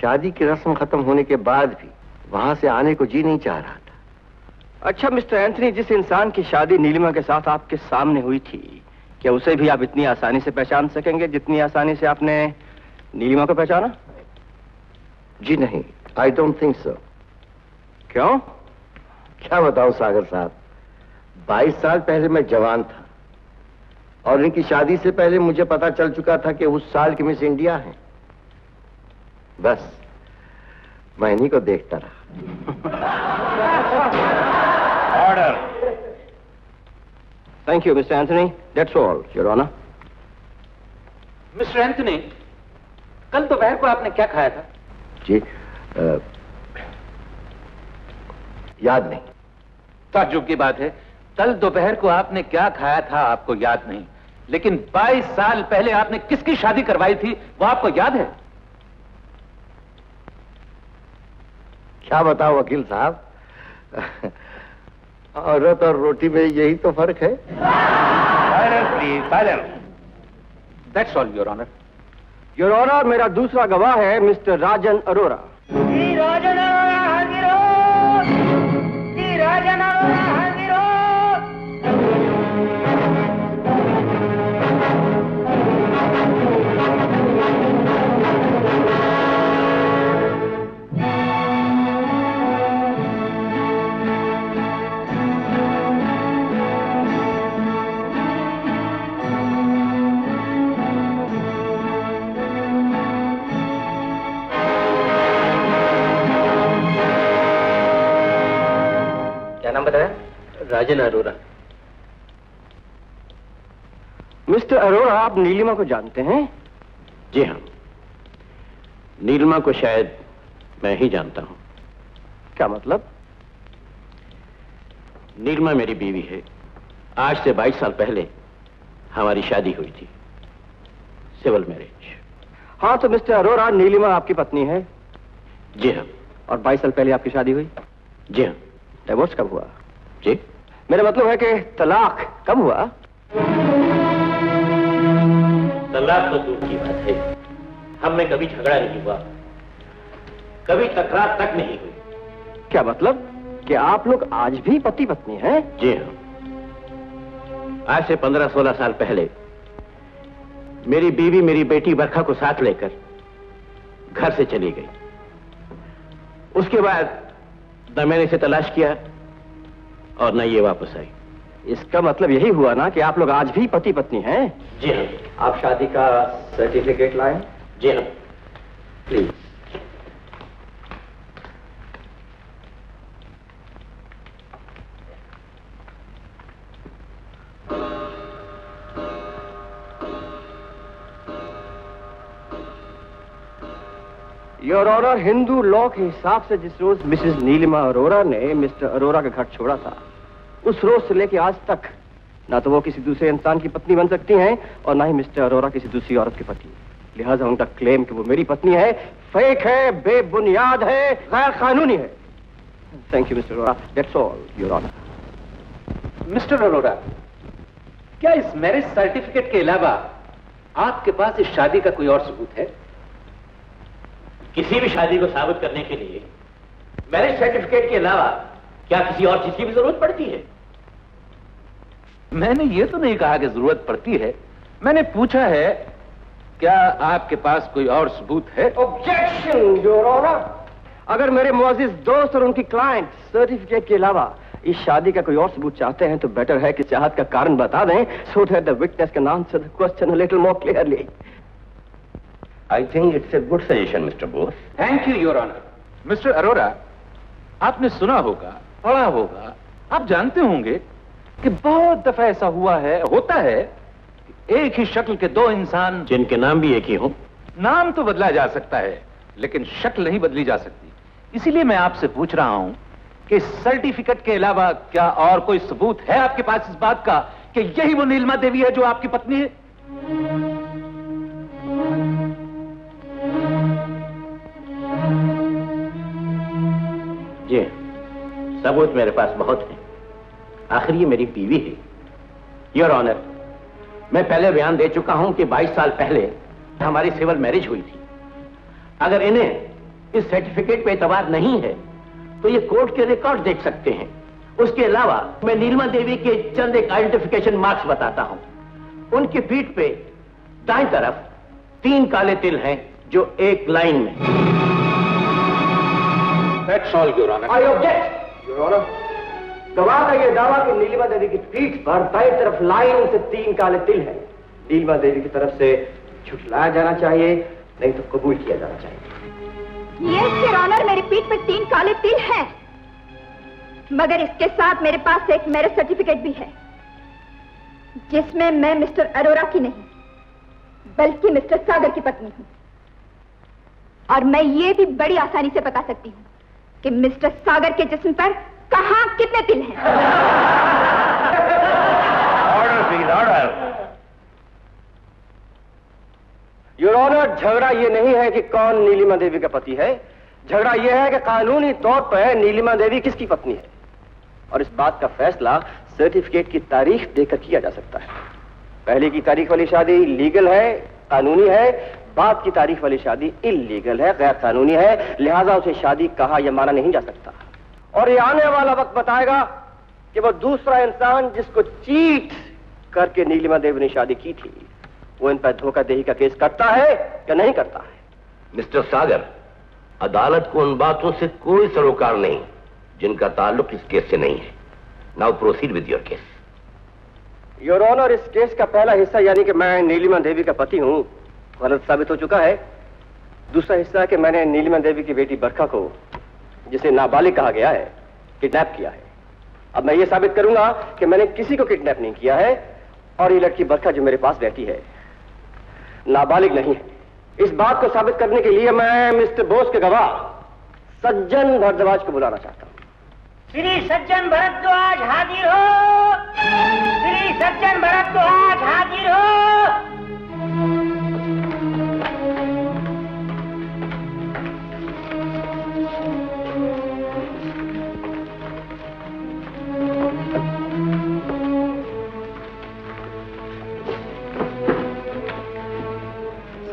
शादी की रस्म खत्म होने के बाद भी वहां से आने को जी नहीं चाह रहा था। अच्छा मिस्टर एंथनी, जिस इंसान की शादी नीलिमा के साथ आपके सामने हुई थी, क्या उसे भी आप इतनी आसानी से पहचान सकेंगे जितनी आसानी से आपने नीलिमा को पहचाना? जी नहीं, आई डोंट थिंक सो। क्यों? क्या बताऊं सागर साहब, 22 साल पहले मैं जवान था और इनकी शादी से पहले मुझे पता चल चुका था कि उस साल की मिस इंडिया है। बस मैं इन्हीं को देखता रहा। Order. Thank you mister Anthony, that's all your honour. Mister Anthony, कल दोपहर को आपने क्या खाया था? जी याद नहीं। ताज्जुब की बात है, कल दोपहर को आपने क्या खाया था आपको याद नहीं, लेकिन 22 साल पहले आपने किसकी शादी करवाई थी वो आपको याद है? क्या बताओ वकील साहब, औरत और रोटी में यही तो फर्क है। That's all your honour. Your honour, मेरा दूसरा गवाह है मिस्टर राजन अरोरा। नाम बताया? राजन अरोरा। मिस्टर अरोरा, आप नीलिमा को जानते हैं? जी हाँ, नीलिमा को शायद मैं ही जानता हूं। क्या मतलब? नीलिमा मेरी बीवी है। आज से 22 साल पहले हमारी शादी हुई थी, सिविल मैरिज। हाँ तो मिस्टर अरोरा, नीलिमा आपकी पत्नी है? जी हाँ। और 22 साल पहले आपकी शादी हुई? जी हाँ। डिवोर्स कब हुआ? जी, मेरा मतलब है कि तलाक कब हुआ? तलाक तो दूर की बात है, हम में कभी झगड़ा नहीं हुआ, कभी तकरार तक नहीं हुई। क्या मतलब कि आप लोग आज भी पति पत्नी हैं? जी हाँ। आज से 15-16 साल पहले मेरी बीवी मेरी बेटी बरखा को साथ लेकर घर से चली गई। उसके बाद न मैंने इसे तलाश किया और न ये वापस आई। इसका मतलब यही हुआ ना कि आप लोग आज भी पति पत्नी हैं? जी हाँ। आप शादी का सर्टिफिकेट लाएं? जी हाँ, please. Your honour, Hindu law के हिसाब से जिस रोज मिसेस नीलिमा अरोरा ने मिस्टर अरोरा का घर छोड़ा था, उस रोज से लेकर आज तक ना तो वो किसी दूसरे इंसान की पत्नी बन सकती हैं और ना ही मिस्टर अरोरा किसी दूसरी औरत की पत्नी। लिहाजा उनका क्लेम कि वो मेरी पत्नी है फेक है, बेबुनियाद है, गैर कानूनी है। Thank you mister Arora, that's all your honour. Mister Arora, क्या इस मैरिज सर्टिफिकेट के अलावा आपके पास इस शादी का कोई और सबूत है? किसी भी शादी को साबित करने के लिए मैरिज सर्टिफिकेट के अलावा क्या किसी और चीज की भी जरूरत पड़ती है? मैंने ये तो नहीं कहा कि जरूरत पड़ती है, मैंने पूछा है क्या आपके पास कोई और सबूत है? ऑब्जेक्शन योर ऑनर, अगर मेरे मुआजिज दोस्त और उनकी क्लाइंट सर्टिफिकेट के अलावा इस शादी का कोई और सबूत चाहते हैं तो बेटर है कि चाहत का कारण बता दें so that the witness can answer the question a little more clearly. I think it's a good suggestion, Mr. Bose. Thank you, Your Honor. Mr. Arora, आपने सुना होगा, पढ़ा होगा, आप जानते होंगे कि बहुत दफा ऐसा हुआ है, होता है कि एक ही शक्ल के दो इंसान जिनके नाम भी एक ही हो, नाम तो बदला जा सकता है लेकिन शक्ल नहीं बदली जा सकती। इसीलिए मैं आपसे पूछ रहा हूँ कि सर्टिफिकेट के अलावा क्या और कोई सबूत है आपके पास इस बात का कि यही वो नीलिमा देवी है जो आपकी पत्नी है? जी, सबूत मेरे पास बहुत है, आखिर ये मेरी बीवी है। योर ऑनर, मैं पहले बयान दे चुका हूं कि 22 साल पहले हमारी सिविल मैरिज हुई थी। अगर इन्हें इस सर्टिफिकेट पे एतबार नहीं है तो ये कोर्ट के रिकॉर्ड देख सकते हैं। उसके अलावा मैं नीलिमा देवी के चंद एक आइडेंटिफिकेशन मार्क्स बताता हूं। उनकी पीठ पे दाएं तरफ 3 काले तिल हैं जो एक लाइन में। That's all, Your Honor. I object, Your Honor. गवाह का यह दावा कि नीलिमा देवी की पीठ पर दाएं तरफ लाइन से 3 काले तिल हैं, नीलिमा देवी की तरफ से छुटलाया जाना चाहिए, नहीं तो कबूल किया जाना चाहिए। Yes, Your Honor, मेरी पीठ पे 3 काले तिल हैं, मगर इसके साथ मेरे पास एक मैरिज सर्टिफिकेट भी है जिसमें मैं मिस्टर अरोरा की नहीं बल्कि मिस्टर सागर की पत्नी हूँ। और मैं ये भी बड़ी आसानी से बता सकती हूँ कि मिस्टर सागर के जिस्म पर कहाँ कितने तिल हैं। Order, please, order. Your honour, झगड़ा ये नहीं है कि कौन नीलिमा देवी का पति है, झगड़ा ये है कि कानूनी तौर पर नीलिमा देवी किसकी पत्नी है, और इस बात का फैसला सर्टिफिकेट की तारीख देकर किया जा सकता है। पहले की तारीख वाली शादी लीगल है, कानूनी है, बाद की तारीख वाली शादी इलीगल है, गैर कानूनी है, लिहाजा उसे शादी कहा या माना नहीं जा सकता। और ये आने वाला वक्त बताएगा कि वो दूसरा इंसान जिसको चीट करके नीलिमा देवी ने शादी की थी वो इन पर धोखाधड़ी का केस करता है या नहीं करता है। मिस्टर सागर, अदालत को उन बातों से कोई सरोकार नहीं जिनका ताल्लुक इस केस से नहीं है। Now proceed with your case. Your honour, इस केस का पहला हिस्सा यानी कि मैं नीलिमा देवी का पति हूँ गलत साबित हो चुका है। दूसरा हिस्सा कि मैंने नीलिमा देवी की बेटी बरखा को, जिसे नाबालिग कहा गया है, किडनैप किया है। अब मैं ये साबित करूंगा कि मैंने किसी को किडनैप नहीं किया है और ये लड़की बरखा जो मेरे पास रहती है नाबालिग नहीं है। इस बात को साबित करने के लिए मैं मिस्टर बोस के गवाह सज्जन भारद्वाज को बुलाना चाहता हूँ। श्री सज्जन भारद्वाज हाजिर हो, श्री सज्जन भारद्वाज हाजिर हो।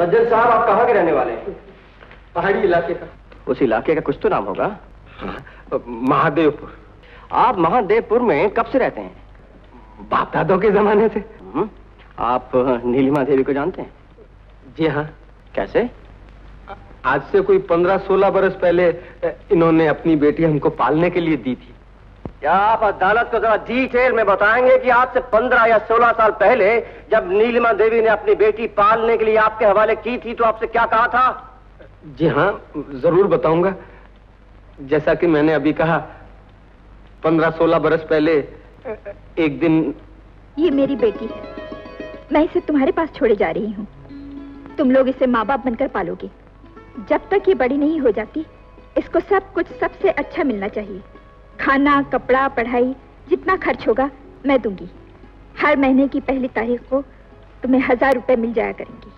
सज्जन साहब, आप कहाँ के रहने वाले हैं? पहाड़ी इलाके का। उस इलाके का कुछ तो नाम होगा। महादेवपुर। आप महादेवपुर में कब से रहते हैं? बाप दादों के जमाने से। आप नीलिमा देवी को जानते हैं? जी हाँ। कैसे? आज से कोई 15-16 बरस पहले इन्होंने अपनी बेटी हमको पालने के लिए दी थी। क्या आप अदालत को जरा डिटेल में बताएंगे कि आज से 15 या 16 साल पहले जब नीलिमा देवी ने अपनी बेटी पालने के लिए आपके हवाले की थी तो आपसे क्या कहा था? जी हाँ, जरूर बताऊंगा। जैसा कि मैंने अभी कहा, 15-16 बरस पहले एक दिन। ये मेरी बेटी है, मैं इसे तुम्हारे पास छोड़े जा रही हूँ। तुम लोग इसे माँ बाप बनकर पालोगे। जब तक ये बड़ी नहीं हो जाती इसको सब कुछ सबसे अच्छा मिलना चाहिए। खाना, कपड़ा, पढ़ाई, जितना खर्च होगा मैं दूंगी। हर महीने की पहली तारीख को तुम्हें 1000 रुपए मिल जाया करेंगी।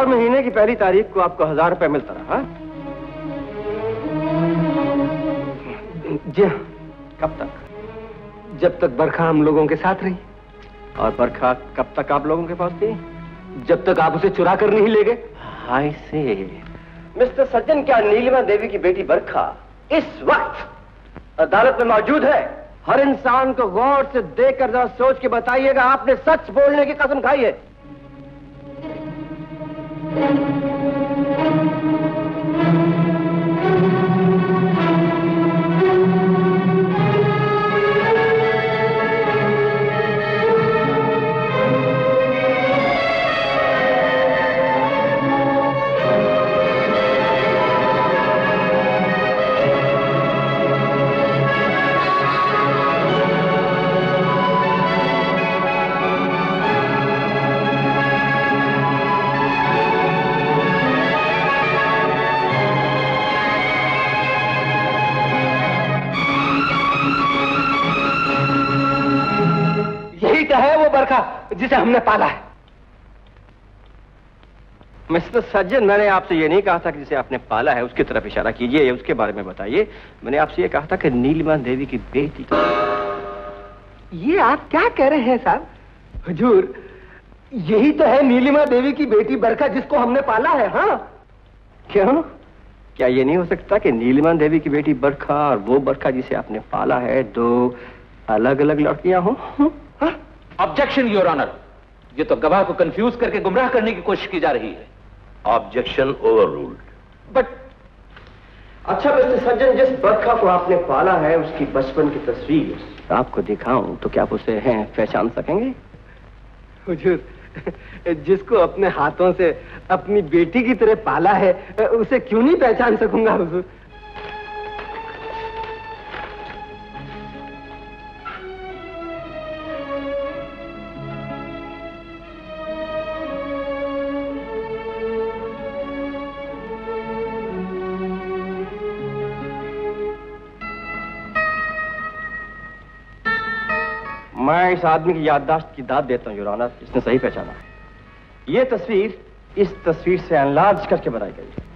हर महीने की पहली तारीख को आपको 1000 रुपए मिलता रहा। जी हाँ, कब तक? जब तक बरखा हम लोगों के साथ रही। और बरखा कब तक आप लोगों के पास थी? जब तक आप उसे चुरा कर नहीं ले गए। आई से मिस्टर सज्जन, क्या नीलिमा देवी की बेटी बरखा इस वक्त अदालत में मौजूद है? हर इंसान को गौर से देख कर जरा सोच के बताइएगा आपने सच बोलने की कसम खाई है। जिसे हमने पाला है। मिस्टर सज्जन, मैंने आपसे यह नहीं कहा था कि जिसे आपने पाला है उसकी तरफ इशारा कीजिए या उसके बारे में बताइए। मैंने आपसे यह कहा था कि नीलिमा देवी की बेटी। ये आप क्या कह रहे हैं साहब? हुजूर, यही तो है नीलिमा देवी की बेटी बरखा जिसको हमने पाला है। हाँ, क्यों? क्या यह नहीं हो सकता कि नीलिमा देवी की बेटी बरखा और वो बरखा जिसे आपने पाला है दो अलग अलग लड़कियां हों? ऑब्जेक्शन योर ऑनर, ये तो गवाह को कंफ्यूज करके गुमराह करने की कोशिश की जा रही है। Objection overruled. बट अच्छा मिस्टर सज्जन, जिस बरखा को आपने पाला है उसकी बचपन की तस्वीर आपको दिखाऊं तो क्या आप उसे पहचान सकेंगे? हुजूर, जिसको अपने हाथों से अपनी बेटी की तरह पाला है उसे क्यों नहीं पहचान सकूंगा हुजूर। मैं इस आदमी की याददाश्त की दाद देता हूं योर ऑनर, इसने सही पहचाना। यह तस्वीर इस तस्वीर से एनलार्ज करके बनाई गई है।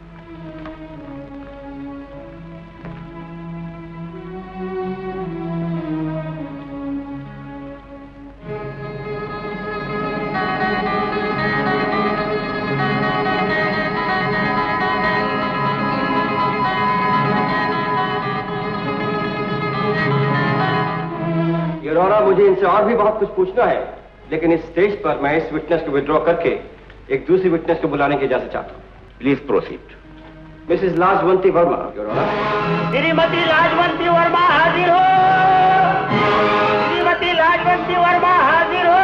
मुझे इनसे और भी बहुत कुछ पूछना है, लेकिन इस स्टेज पर मैं इस विटनेस को विड्रॉ करके एक दूसरी विटनेस को बुलाने की इजाजत चाहता हूं। Please proceed. Mrs Lajwanti Verma. Shrimati Lajwanti Verma हाजिर हो। श्रीमती लाजवंती वर्मा हाजिर हो।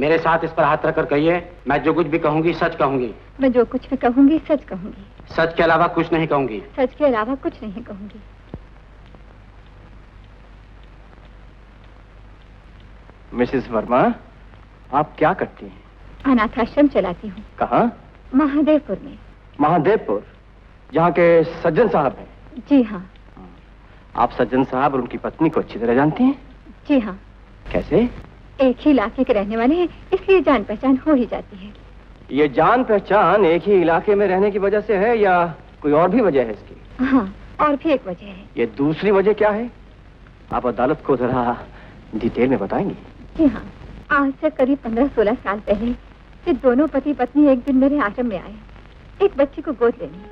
मेरे साथ इस पर हाथ रखकर कहिए, मैं जो कुछ भी कहूंगी सच कहूंगी। मैं जो कुछ भी कहूंगी सच कहूंगी। सच के अलावा कुछ नहीं कहूंगी। सच के अलावा कुछ नहीं कहूंगी। मिसेस वर्मा, आप क्या करती हैं? अनाथाश्रम चलाती हूँ। कहाँ? महादेवपुर में। महादेवपुर, जहाँ के सज्जन साहब हैं? जी हाँ। आप सज्जन साहब और उनकी पत्नी को अच्छी तरह जानती हैं? जी हाँ। कैसे? एक ही इलाके के रहने वाले हैं, इसलिए जान पहचान हो ही जाती है। ये जान पहचान एक ही इलाके में रहने की वजह से है या कोई और भी वजह है इसकी? हाँ, और भी एक वजह है। ये दूसरी वजह क्या है? आप अदालत को जरा डिटेल में बताएंगी? जी हाँ। आज से करीब 15-16 साल पहले ये दोनों पति पत्नी एक दिन मेरे आश्रम में आए, एक बच्ची को गोद लेने।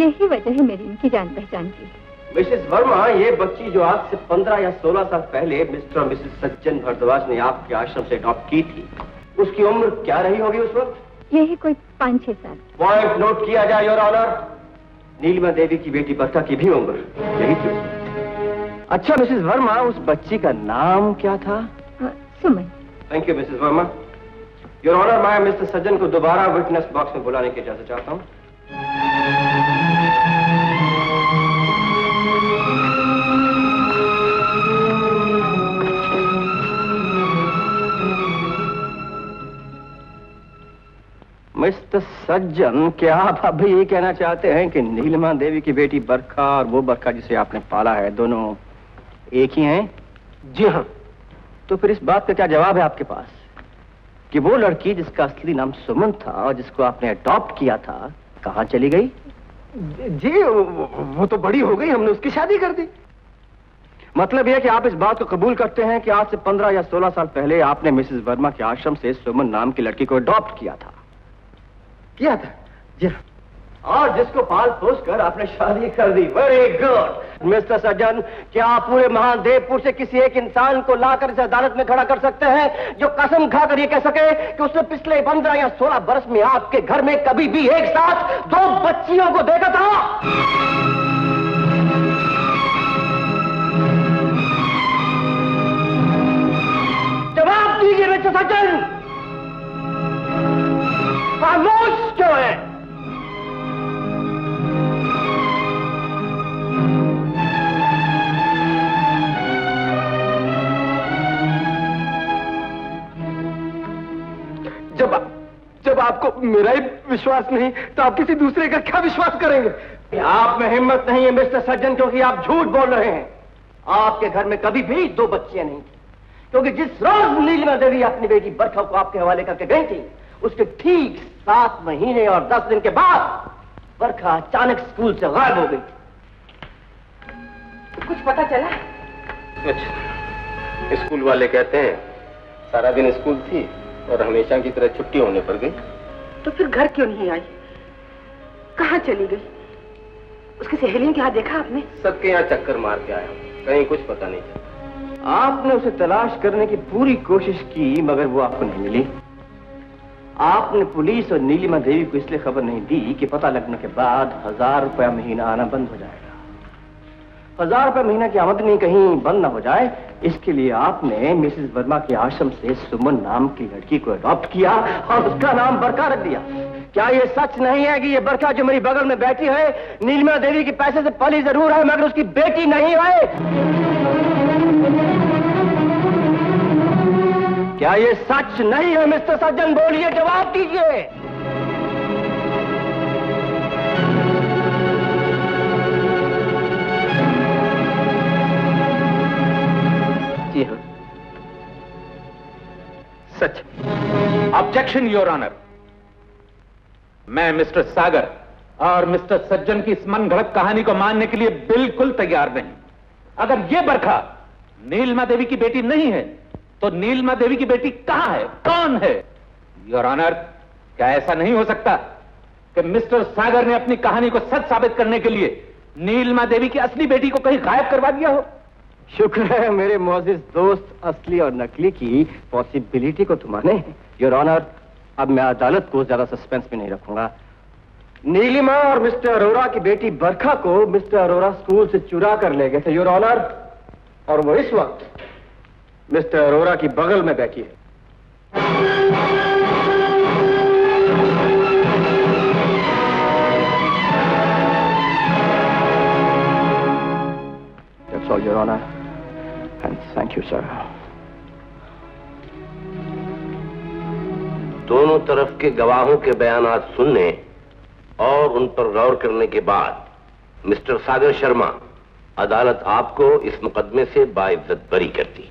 यही वजह है मेरी इनकी जान पहचान की। मिसेस वर्मा, ये बच्ची जो आज से 15 या 16 साल पहले मिस्टर और मिसेस सज्जन भारद्वाज ने आपके आश्रम से अडॉप्ट की थी, उसकी उम्र क्या रही होगी उस वक्त? यही कोई 5-6 साल। पॉइंट नोट किया जाए योर ऑनर, नीलिमा देवी की बेटी बरखा की भी उम्र यही थी। अच्छा मिसेस वर्मा, उस बच्ची का नाम क्या था? Suman. Thank you Mrs Verma. Your honour, मैं मिस्टर सज्जन को दोबारा विटनेस बॉक्स में बुलाने की इजाजत चाहता हूँ। मिस्टर सज्जन, क्या आप अभी ये कहना चाहते हैं कि नीलिमा देवी की बेटी बरखा और वो बरखा जिसे आपने पाला है, दोनों एक ही हैं? जी हाँ। तो फिर इस बात का क्या जवाब है आपके पास कि वो लड़की जिसका असली नाम सुमन था और जिसको आपने अडॉप्ट किया था, कहाँ चली गई? जी वो तो बड़ी हो गई, हमने उसकी शादी कर दी। मतलब यह कि आप इस बात को कबूल करते हैं कि आज से 15 या 16 साल पहले आपने मिसेस वर्मा के आश्रम से सुमन नाम की लड़की को अडॉप्ट किया था? किया था जी। और जिसको पाल पोस कर आपने शादी कर दी। Very good. मिस्टर सज्जन, क्या आप पूरे महादेवपुर से किसी एक इंसान को लाकर इस अदालत में खड़ा कर सकते हैं जो कसम खाकर ये कह सके कि उसने पिछले 15 या 16 बरस में आपके घर में कभी भी एक साथ 2 बच्चियों को देखा था? जवाब दीजिए मिस्टर सज्जन। खामोश क्यों है? जब आपको मेरा ही विश्वास नहीं तो आप किसी दूसरे का क्या विश्वास करेंगे? आप में हिम्मत नहीं है मिस्टर सज्जन, क्योंकि आप झूठ बोल रहे हैं। आपके घर में कभी भी 2 बच्चियां नहीं थी, क्योंकि जिस रोज नीलिमा देवी अपनी बेटी बरखा को आपके हवाले करके गई थी, उसके ठीक 7 महीने और 10 दिन के बाद बरखा अचानक स्कूल से गायब हो गई थी। कुछ पता चला? अच्छा, स्कूल वाले कहते हैं सारा दिन स्कूल थी और हमेशा की तरह छुट्टी होने पर गई। तो फिर घर क्यों नहीं आई? कहाँ चली गई? उसकी सहेलियों के यहाँ देखा आपने? सबके यहाँ चक्कर मार के आया, कहीं कुछ पता नहीं चला। आपने उसे तलाश करने की पूरी कोशिश की मगर वो आपको नहीं मिली। आपने पुलिस और नीलिमा देवी को इसलिए खबर नहीं दी कि पता लगने के बाद 1000 रुपया महीना आना बंद हो जाएगा। 1000 रुपये महीना की आमदनी कहीं बंद ना हो जाए, इसके लिए आपने मिसेस वर्मा के आश्रम से सुमन नाम की लड़की को अडॉप्ट किया और उसका नाम बरखा रख दिया। क्या ये सच नहीं है कि ये बरखा जो मेरी बगल में बैठी है, नीलिमा देवी के पैसे से पली जरूर है मगर उसकी बेटी नहीं है? क्या ये सच नहीं है मिस्टर सज्जन? बोलिए, जवाब दीजिए। सच। Objection your honour. मैं मिस्टर सागर और मिस्टर सज्जन की इस मनगढ़ंत कहानी को मानने के लिए बिल्कुल तैयार नहीं। अगर यह बरखा नीलिमा देवी की बेटी नहीं है तो नीलिमा देवी की बेटी कहां है, कौन है? योर ऑनर, क्या ऐसा नहीं हो सकता कि मिस्टर सागर ने अपनी कहानी को सच साबित करने के लिए नीलिमा देवी की असली बेटी को कहीं गायब करवा दिया हो? शुक्र है मेरे मोजिज दोस्त असली और नकली की पॉसिबिलिटी को तुम माने। योर ऑनर, अब मैं अदालत को ज्यादा सस्पेंस में नहीं रखूंगा। नीलिमा और मिस्टर अरोरा की बेटी बरखा को मिस्टर अरोरा स्कूल से चुरा कर ले गए थे योर ऑनर, और वो इस वक्त मिस्टर अरोरा की बगल में बैठी है। Your Honor, and thank you, sir. दोनों तरफ के गवाहों के बयानात सुनने और उन पर गौर करने के बाद मिस्टर सागर शर्मा, अदालत आपको इस मुकदमे से बाइज्जत बरी करती।